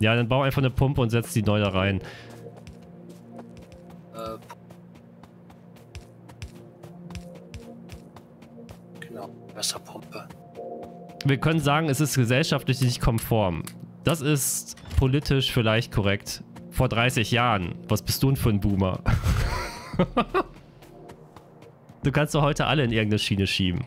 Ja, dann bau einfach eine Pumpe und setz die neu da rein. Genau, Wasserpumpe. Wir können sagen, es ist gesellschaftlich nicht konform. Das ist politisch vielleicht korrekt. Vor 30 Jahren. Was bist du denn für ein Boomer? Du kannst doch heute alle in irgendeine Schiene schieben.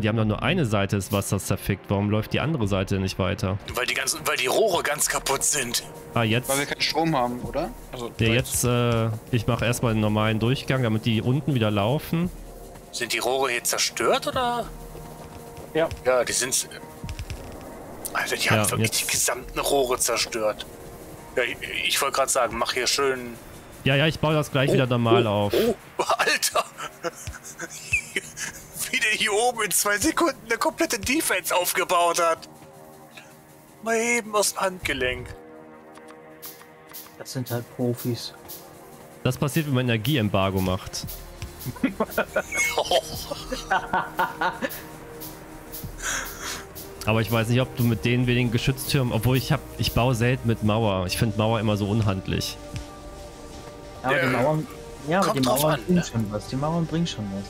Die haben doch nur eine Seite des Wassers zerfickt. Warum läuft die andere Seite nicht weiter? Weil die Rohre ganz kaputt sind. Ah, jetzt. Weil wir keinen Strom haben, oder? Also, jetzt, ich mache erstmal einen normalen Durchgang, damit die unten wieder laufen. Sind die Rohre hier zerstört, oder? Ja. Ja, die sind... Alter, die haben wirklich die gesamten Rohre zerstört. Ja, ich wollte gerade sagen, mach hier schön... Ja, ich baue das gleich wieder normal auf. Oh, Alter! Wie der hier oben in 2 Sekunden eine komplette Defense aufgebaut hat. Mal eben aus dem Handgelenk. Das sind halt Profis. Das passiert, wenn man Energieembargo macht. Aber ich weiß nicht, ob du mit den wenigen Geschütztürmen... Obwohl ich baue selten mit Mauer. Ich finde Mauer immer so unhandlich. Aber die Mauern... Ja, aber die Mauern bringen schon was.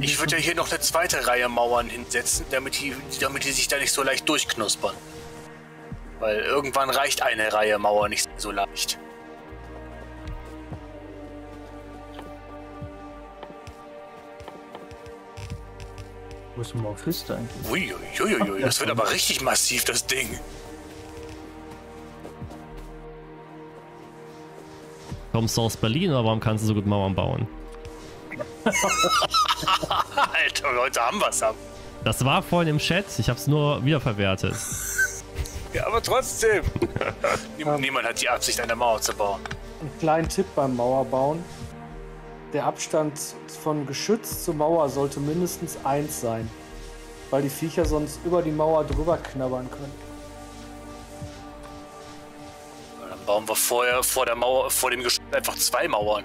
Ich würde ja hier noch eine zweite Reihe Mauern hinsetzen, damit die sich da nicht so leicht durchknuspern. Weil irgendwann reicht eine Reihe Mauer nicht so leicht. Wo ist denn Morphist eigentlich? Uiuiuiui, das wird aber richtig massiv, das Ding. Kommst du aus Berlin oder warum kannst du so gut Mauern bauen? Alter, Leute haben was ab. Das war vorhin im Chat, ich hab's nur wiederverwertet. Ja, aber trotzdem. Niemand hat die Absicht, eine Mauer zu bauen. Einen kleinen Tipp beim Mauerbauen. Der Abstand von Geschütz zur Mauer sollte mindestens 1 sein. Weil die Viecher sonst über die Mauer drüber knabbern können. Dann bauen wir vorher vor dem Geschütz einfach 2 Mauern.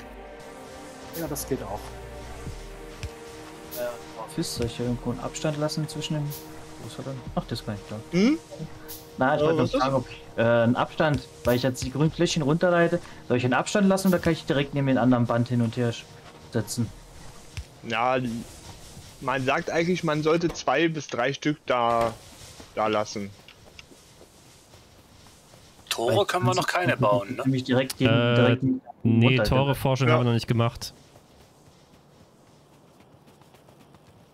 Ja, das geht auch. Fist, soll ich ja irgendwo einen Abstand lassen zwischen dem... Wo ist er denn? Ach, das kann ich doch. Na, ich wollte fragen, ob ich einen Abstand, weil ich jetzt die grünen Fläschchen runterleite, soll ich einen Abstand lassen oder kann ich direkt neben den anderen Band hin und her setzen? Ja, man sagt eigentlich, man sollte 2 bis 3 Stück da lassen. Tore können wir noch keine bauen, ne? Nämlich direkt gegen, nee, Tore-Forschung haben wir noch nicht gemacht.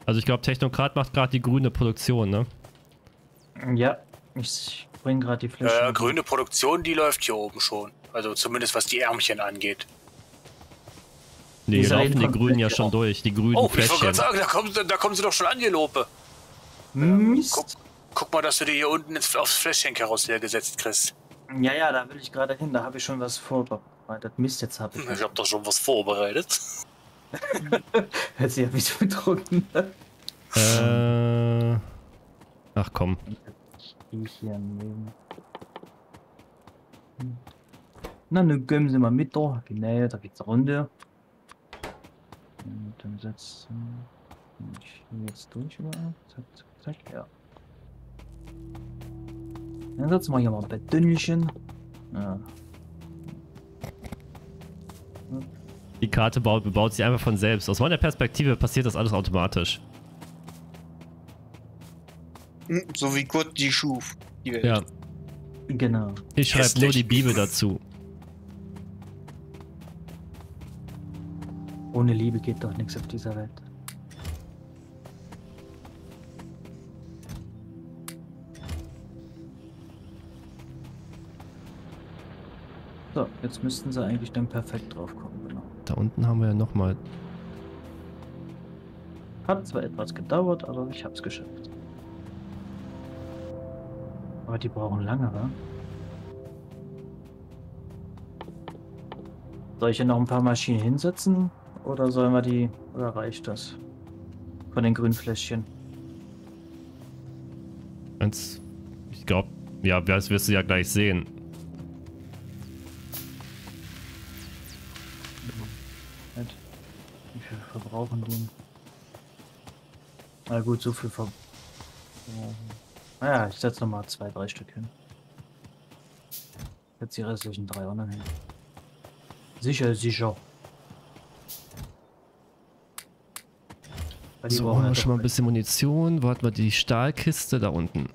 Also ich glaube, Technokrat macht gerade die grüne Produktion, ne? Ja, ich bringe gerade die Fläche. Grüne Produktion, die läuft hier oben schon. Also zumindest was die Ärmchen angeht. Nee, die laufen die Grünen ja schon durch, die grünen Fläschchen. Oh, ich wollte gerade sagen, da kommen sie doch schon an, die Lope. Mist. Guck mal, dass du dir hier unten aufs Fläschchen-Karussell gesetzt kriegst. Ja, ja, da will ich gerade hin, da habe ich schon was vorbereitet. Mist, jetzt habe ich... Ich habe doch schon was vorbereitet. Hört sich ja wie so betrunken. Ach komm. Na, dann gönnen Sie mal mit da. Genau, da geht's runter. Und dann setzen wir jetzt durch überall. Zack, zack, zack, ja. Dann setzen wir hier mal ein Bettdünnchen. Ja. Die Karte baut sich einfach von selbst. Aus meiner Perspektive passiert das alles automatisch. So wie Gott die schuf. Die Welt. Ja. Genau. Ich schreibe nur die Bibel dazu. Ohne Liebe geht doch nichts auf dieser Welt. So, jetzt müssten sie eigentlich dann perfekt drauf kommen, genau. Da unten haben wir ja nochmal... Hat zwar etwas gedauert, aber ich hab's geschafft. Aber die brauchen lange, wa? Soll ich hier noch ein paar Maschinen hinsetzen? Oder sollen wir die... Oder reicht das? Von den grünen Fläschchen. Ich glaube... Ja, das wirst du ja gleich sehen. Wie viel verbrauchen die? Na gut, so viel verbrauchen. Naja, ich setze nochmal 2, 3 Stück hin. Jetzt die restlichen 3 auch noch hin. Sicher, sicher. So, haben wir schon mal ein bisschen Munition. Wo hatten wir die Stahlkiste? Da unten.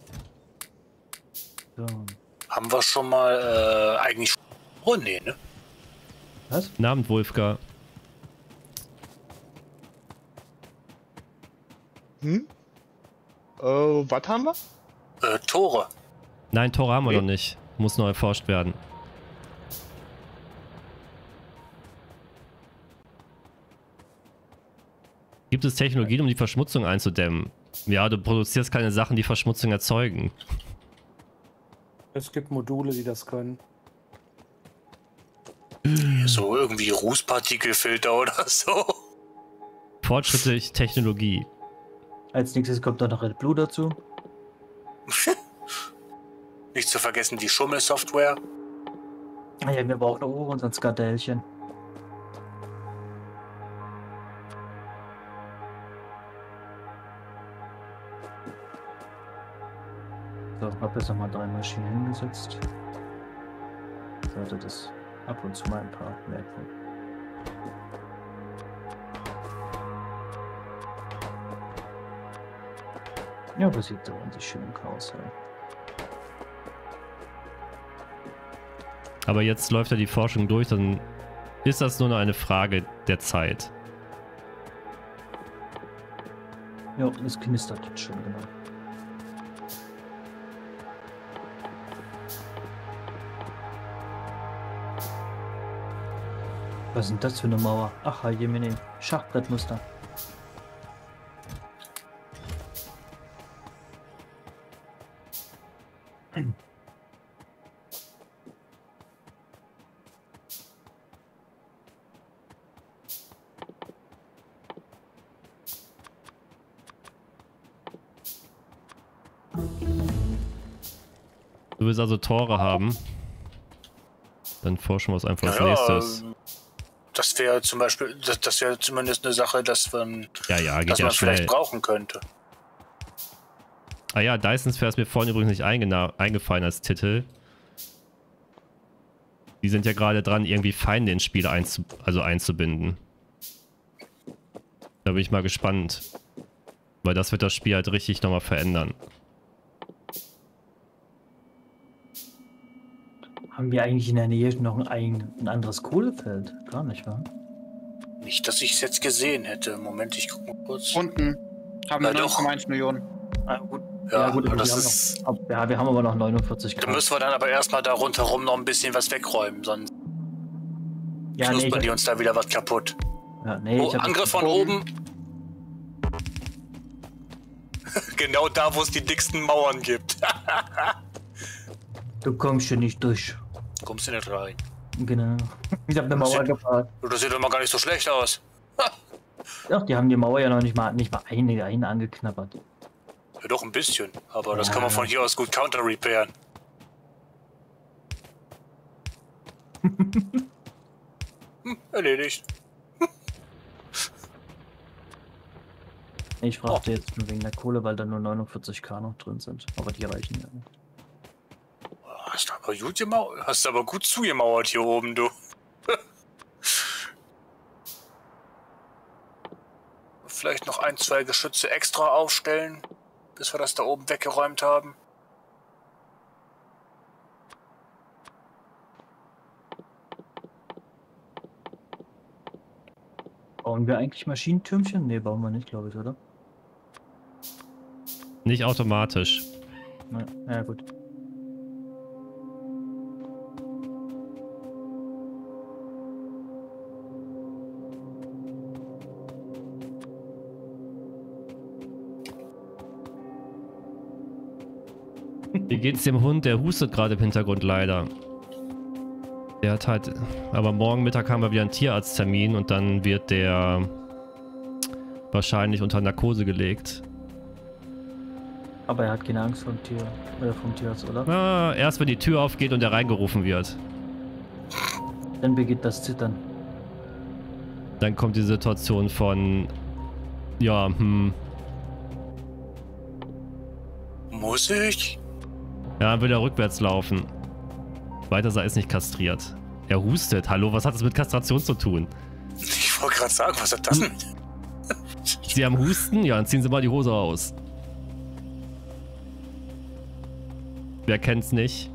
So. Haben wir schon mal eigentlich... Oh, nee, ne? Was? Guten Abend, Wolfgar. Hm? Was haben wir? Tore. Nein, Tore haben wir noch nicht. Muss neu erforscht werden. Gibt es Technologien, um die Verschmutzung einzudämmen? Ja, du produzierst keine Sachen, die Verschmutzung erzeugen. Es gibt Module, die das können. So irgendwie Rußpartikelfilter oder so. Fortschrittliche Technologie. Als nächstes kommt dann noch Red Blue dazu. Nicht zu vergessen die Schummelsoftware. Ja, wir brauchen auch unser Skadellchen. So, ich habe jetzt nochmal 3 Maschinen hingesetzt. Sollte das ab und zu mal ein paar merken. Ja, das sieht so richtig schön im Chaos aus. Aber jetzt läuft ja die Forschung durch, dann ist das nur noch eine Frage der Zeit. Ja, es knistert jetzt schon, genau. Was ist denn das für eine Mauer? Ach, Jemine, Schachbrettmuster. Du willst also Tore haben? Dann forschen wir es einfach als nächstes. Das wäre zum Beispiel, das wäre zumindest eine Sache, dass man vielleicht brauchen könnte. Ah ja, Dyson Sphere ist mir vorhin übrigens nicht eingefallen als Titel. Die sind ja gerade dran, irgendwie Feinde ins Spiel einzubinden. Da bin ich mal gespannt. Weil das wird das Spiel halt richtig nochmal verändern. Haben wir eigentlich in der Nähe noch ein anderes Kohlefeld? Gar nicht, wa? Nicht, dass ich es jetzt gesehen hätte. Moment, ich guck mal kurz. Unten haben wir 9,1 Millionen. Ah, gut. Ja, gut, aber das ist... noch, ja, wir haben aber noch 49 Grad. Da müssen wir dann aber erstmal da rundherum noch ein bisschen was wegräumen, sonst knuspern die uns da wieder was kaputt. Ja, nee, oh, Angriff von oben. Genau da, wo es die dicksten Mauern gibt. Du kommst hier nicht durch. Du kommst hier nicht rein. Genau. Ich hab eine Mauer gefahren. Das sieht doch mal gar nicht so schlecht aus. Ach, die haben die Mauer ja noch nicht mal eine angeknabbert. Ja, doch ein bisschen, aber das kann man von hier aus gut counter-repairen. Erledigt. Ich fragte jetzt nur wegen der Kohle, weil da nur 49k noch drin sind. Aber die reichen ja nicht. Hast du aber gut zugemauert hier oben, du. Vielleicht noch ein, zwei Geschütze extra aufstellen, bis wir das da oben weggeräumt haben. Bauen wir eigentlich Maschinentürmchen? Ne, bauen wir nicht, glaube ich, oder? Nicht automatisch. Na ja, gut. Wie geht's dem Hund? Der hustet gerade im Hintergrund leider. Der hat halt... Aber morgen Mittag haben wir wieder einen Tierarzttermin und dann wird der wahrscheinlich unter Narkose gelegt. Aber er hat keine Angst vom Tier oder vom Tierarzt, oder? Ah, erst wenn die Tür aufgeht und er reingerufen wird. Dann beginnt das Zittern. Dann kommt die Situation von... Ja, Muss ich? Ja, dann will er rückwärts laufen. Balthasar ist nicht kastriert. Er hustet. Hallo, was hat das mit Kastration zu tun? Ich wollte gerade sagen, was hat das mit? Sie haben Husten? Ja, dann ziehen Sie mal die Hose aus. Wer kennt's nicht?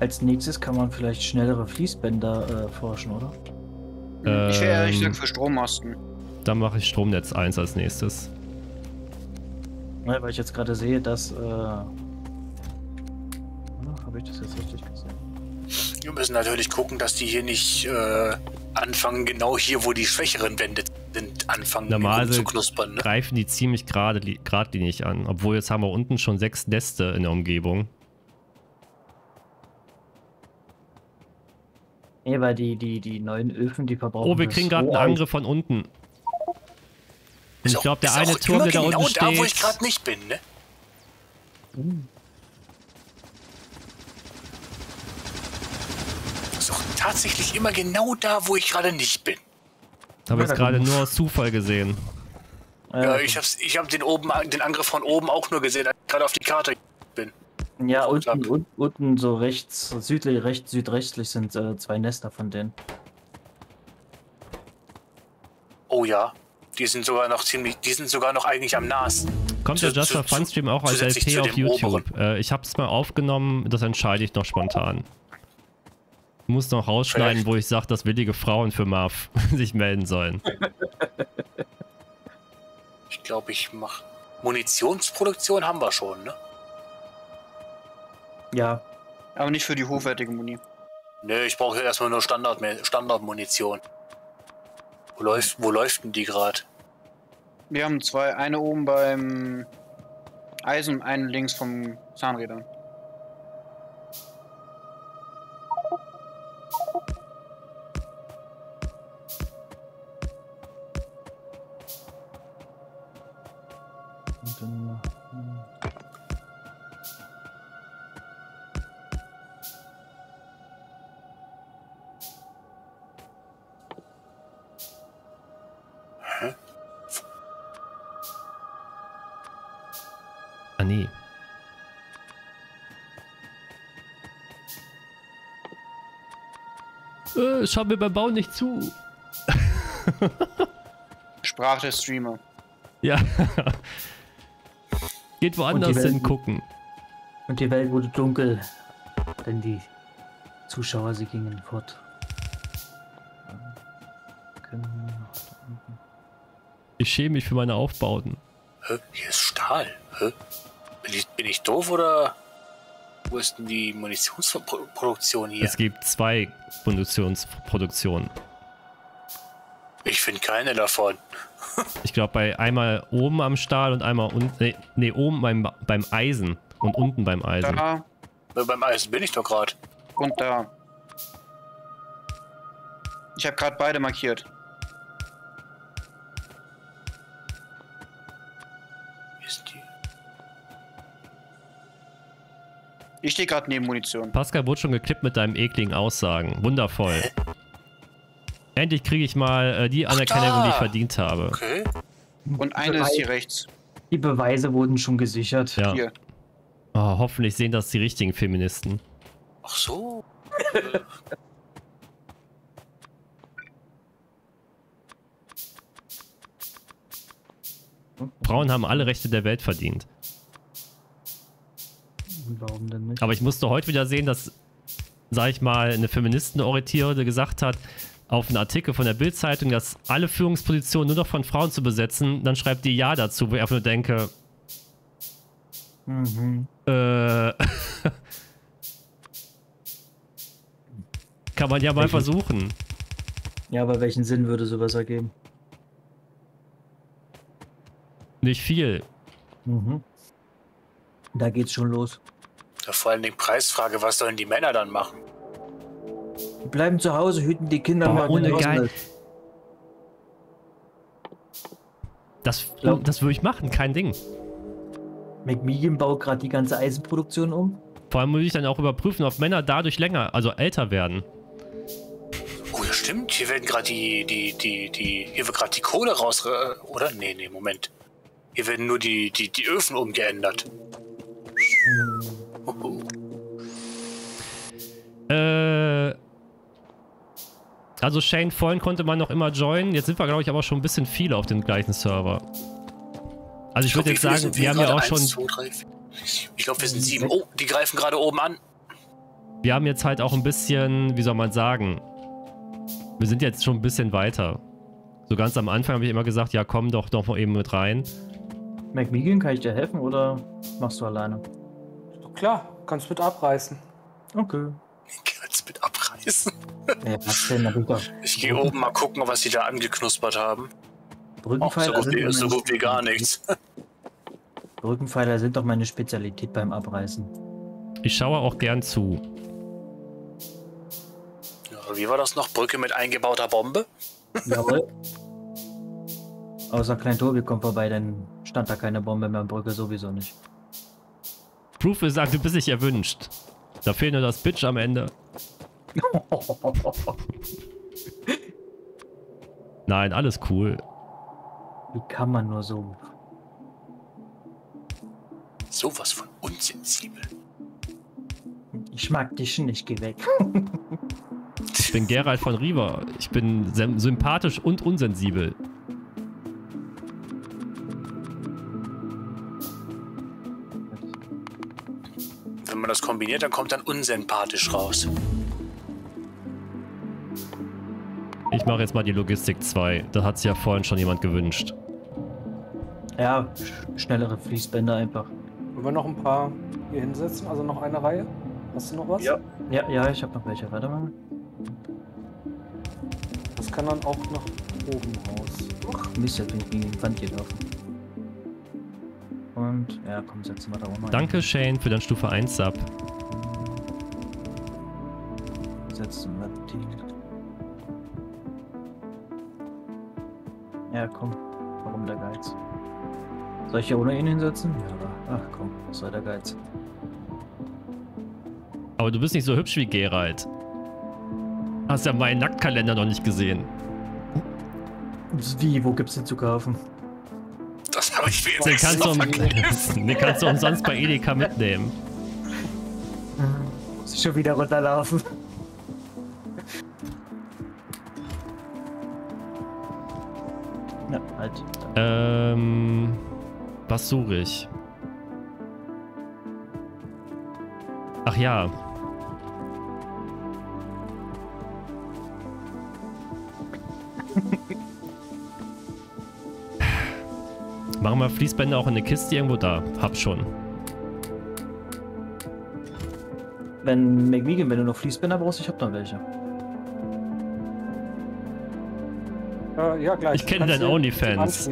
Als nächstes kann man vielleicht schnellere Fließbänder forschen, oder? Ich wäre ehrlich gesagt für Strommasten. Dann mache ich Stromnetz 1 als nächstes. Ja, weil ich jetzt gerade sehe, dass... Habe ich das jetzt richtig gesehen? Wir müssen natürlich gucken, dass die hier nicht anfangen, genau hier, wo die schwächeren Wände sind, anfangen zu knuspern. Ne? Greifen die ziemlich geradlinig an, obwohl jetzt haben wir unten schon 6 Neste in der Umgebung. Nee, weil die neuen Öfen, die verbrauchen... Oh, wir kriegen gerade einen Angriff von unten. Und ich glaube, der eine Turm, der da unten steht... Genau da, wo ich gerade nicht bin, ne? Tatsächlich immer genau da, wo ich gerade nicht bin. Habe ich gerade nur aus Zufall gesehen. Ja, ich hab den Angriff von oben auch nur gesehen, als ich gerade auf die Karte bin. Ja, unten so rechts, südrechtlich sind 2 Nester von denen. Oh ja, die sind sogar noch eigentlich am nahesten. Kommt der Just for Fun Stream auch als LP auf YouTube? Ich hab's mal aufgenommen, das entscheide ich noch spontan. Muss noch rausschneiden, wo ich sage, dass willige Frauen für Marv sich melden sollen. Ich glaube, ich mache... Munitionsproduktion haben wir schon, ne? Ja. Aber nicht für die hochwertige Muni. Ne, ich brauche ja erstmal nur Standardmunition. Wo läuft denn die gerade? Wir haben 2. Eine oben beim Eisen, eine links vom Zahnrädern. Schau mir beim Bauen nicht zu. Sprach der Streamer. Ja. Geht woanders hin gucken. Und die Welt wurde dunkel. denn die Zuschauer, sie gingen fort. Ich schäme mich für meine Aufbauten. Hä? Hier ist Stahl. Hä? Bin ich doof oder wo ist denn die Munitionsproduktion hier? Es gibt zwei Munitionsproduktionen. Ich finde keine davon. Ich glaube bei einmal oben am Stahl und einmal unten. Nee, oben beim Eisen und unten beim Eisen. Da. Beim Eisen bin ich doch gerade. Und da. Ich habe gerade beide markiert. Ich stehe gerade neben Munition. Pascal wurde schon geklippt mit deinen ekligen Aussagen. Wundervoll. Endlich kriege ich mal die Anerkennung, die ich verdient habe. Okay. Und eine ist hier rechts. Die Beweise wurden schon gesichert. Ja. Hier. Oh, hoffentlich sehen das die richtigen Feministen. Ach so. Frauen haben alle Rechte der Welt verdient. Warum denn nicht? Aber ich musste heute wieder sehen, dass, sag ich mal, eine Feministenorientierende gesagt hat, auf einen Artikel von der Bild-Zeitung, dass alle Führungspositionen nur noch von Frauen zu besetzen, dann schreibt die Ja dazu, wo ich einfach nur denke, kann man ja mal versuchen. Ja, aber welchen Sinn würde sowas ergeben? Nicht viel. Mhm. Da geht's schon los. Ja, vor allem die Preisfrage, was sollen die Männer dann machen? Die bleiben zu Hause, hüten die Kinder mal ohne Geil. Das würde ich machen, kein Ding. McMillian baut gerade die ganze Eisenproduktion um. Vor allem muss ich dann auch überprüfen, ob Männer dadurch länger, also älter werden. Oh, das stimmt. Hier werden gerade hier wird gerade die Kohle raus, oder? Nee, Moment. Hier werden nur die Öfen umgeändert. Also Shane, vorhin konnte man noch immer joinen. Jetzt sind wir, glaube ich, aber schon ein bisschen viele auf dem gleichen Server. Also ich würde jetzt sagen, wir haben ja auch schon... Ich glaube, wir sind 7. Oh, die greifen gerade oben an. Wir haben jetzt halt auch ein bisschen, wie soll man sagen, wir sind jetzt schon ein bisschen weiter. So ganz am Anfang habe ich immer gesagt, ja komm doch mal eben mit rein. McMegan, kann ich dir helfen oder machst du alleine? Klar, kannst mit abreißen. Okay. Kannst mit abreißen? Ja, ich gehe oben mal gucken, was sie da angeknuspert haben. Brückenpfeiler so gut wie gar nichts. Brückenpfeiler sind doch meine Spezialität beim Abreißen. Ich schaue auch gern zu. Ja, wie war das noch? Brücke mit eingebauter Bombe? Jawohl. Außer Klein Tobi kommt vorbei, dann stand da keine Bombe mehr an Brücke, sowieso nicht. Proof sagt, du bist nicht erwünscht. Da fehlt nur das Bitch am Ende. Nein, alles cool. Wie kann man nur so? Sowas von unsensibel. Ich mag dich nicht, geh weg. Ich bin Geralt von Riva. Ich bin sympathisch und unsensibel. Wenn man das kombiniert, dann kommt dann unsympathisch raus. Ich mache jetzt mal die Logistik 2. Da hat sich ja vorhin schon jemand gewünscht. Ja, schnellere Fließbänder einfach. Wollen wir noch ein paar hier hinsetzen? Also noch eine Reihe? Hast du noch was? Ja, ich habe noch welche. Warte mal. Das kann dann auch nach oben raus. Ach, Mist, jetzt bin ich gegen die Wand gelaufen. Und, ja, komm, setzen wir da oben rein. Danke, Shane, für dein Stufe 1 Sub. Setzen wir die. Ja, komm, warum der Geiz? Soll ich hier ohne ihn hinsetzen? Ja, aber, ach komm, was soll der Geiz? Aber du bist nicht so hübsch wie Geralt. Hast ja meinen Nacktkalender noch nicht gesehen. Wie, wo gibt's den zu kaufen? Das habe ich mir jetzt den kannst du umsonst bei Edeka mitnehmen. Muss ich schon wieder runterlaufen. Ja, halt. Was suche ich? Ach ja. Machen wir Fließbänder auch in eine Kiste irgendwo da. Hab schon. Wenn McMegan, wenn du noch Fließbänder brauchst, ich hab dann welche. Ja, gleich. Ich kenne deinen OnlyFans.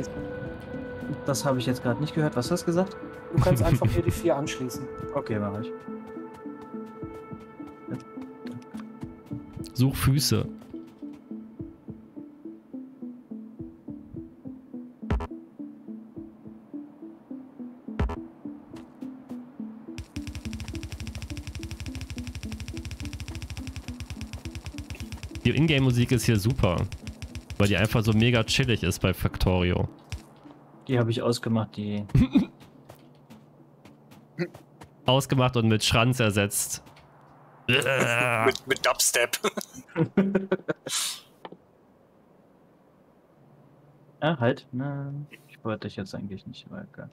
Das habe ich jetzt gerade nicht gehört. Was hast du gesagt? Du kannst einfach hier die 4 anschließen. Okay, mache ich. Such Füße. Die Ingame-Musik ist hier super, weil die einfach so mega chillig ist bei Factorio. Die habe ich ausgemacht, die... ausgemacht und mit Schranz ersetzt. mit Dubstep. Ah, halt. Na, ich wollte dich jetzt eigentlich nicht weiter.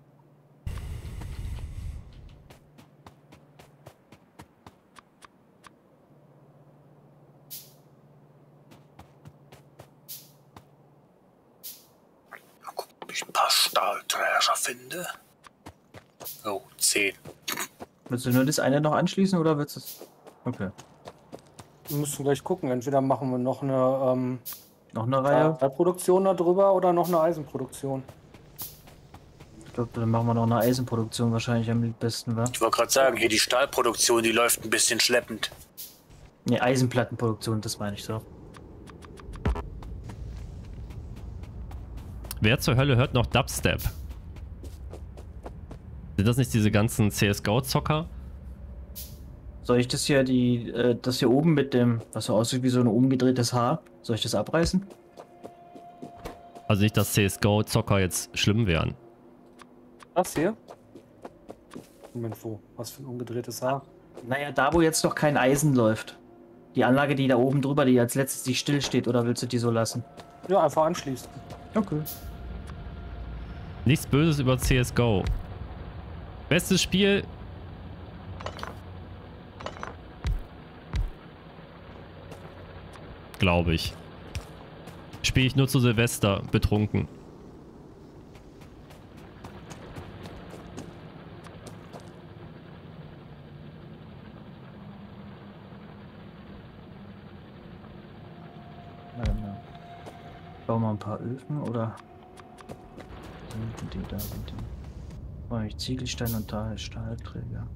Mal gucken, ob ich ein paar Stahlträger finde. Oh, 10. Willst du nur das eine noch anschließen oder willst du es... Okay. Wir müssen gleich gucken. Entweder machen wir noch eine Reihe Produktion darüber oder noch eine Eisenproduktion. Ich glaube, dann machen wir noch eine Eisenproduktion wahrscheinlich am besten, wa? Ich wollte gerade sagen, hier die Stahlproduktion, die läuft ein bisschen schleppend. Ne, Eisenplattenproduktion, das meine ich so. Wer zur Hölle hört noch Dubstep? Sind das nicht diese ganzen CSGO-Zocker? Soll ich das hier, das hier oben mit dem, was so aussieht wie so ein umgedrehtes Haar, soll ich das abreißen? Also nicht, dass CSGO-Zocker jetzt schlimm wären. Das hier? Moment, wo? Was für ein umgedrehtes Haar? Naja, da wo jetzt noch kein Eisen läuft. Die Anlage, die da oben drüber, die als letztes die still steht, oder willst du die so lassen? Ja, einfach anschließen. Okay. Nichts Böses über CSGO. Bestes Spiel... glaube ich. Spiele ich nur zu Silvester, betrunken. Bauen wir ein paar Öfen oder sind die da? Brauche ich Ziegelstein und da Stahlträger.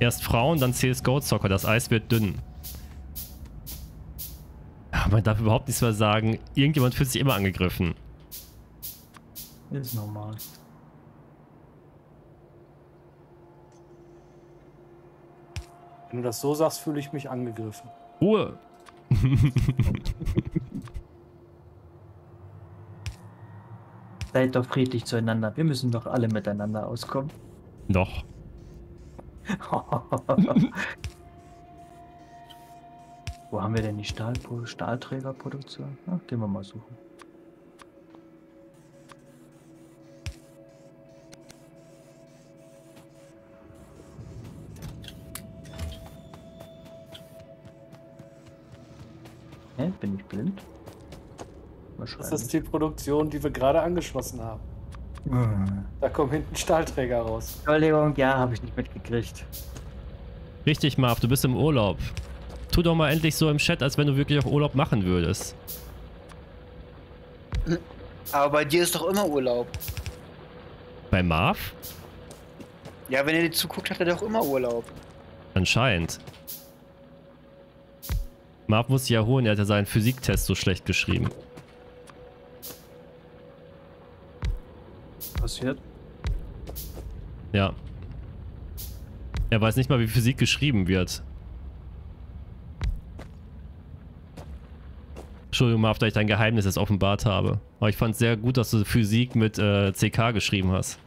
Erst Frauen, dann CSGO-Zocker. Das Eis wird dünn. Man darf überhaupt nichts mehr sagen. Irgendjemand fühlt sich immer angegriffen. Ist normal. Wenn du das so sagst, fühle ich mich angegriffen. Ruhe! Seid doch friedlich zueinander. Wir müssen doch alle miteinander auskommen. Noch. Wo haben wir denn die Stahlträgerproduktion? Na, gehen wir mal suchen. Hä, bin ich blind? Das ist die Produktion, die wir gerade angeschlossen haben. Da kommen hinten Stahlträger raus. Entschuldigung, ja, habe ich nicht mitgekriegt. Richtig, Marv, du bist im Urlaub. Tu doch mal endlich so im Chat, als wenn du wirklich auch Urlaub machen würdest. Aber bei dir ist doch immer Urlaub. Bei Marv? Ja, wenn er dir zuguckt, hat er doch immer Urlaub. Anscheinend. Marv muss sich erholen, er hat ja seinen Physiktest so schlecht geschrieben. Passiert. Ja. Er weiß nicht mal, wie Physik geschrieben wird. Entschuldigung, Marv, dass ich dein Geheimnis jetzt offenbart habe. Aber ich fand es sehr gut, dass du Physik mit CK geschrieben hast.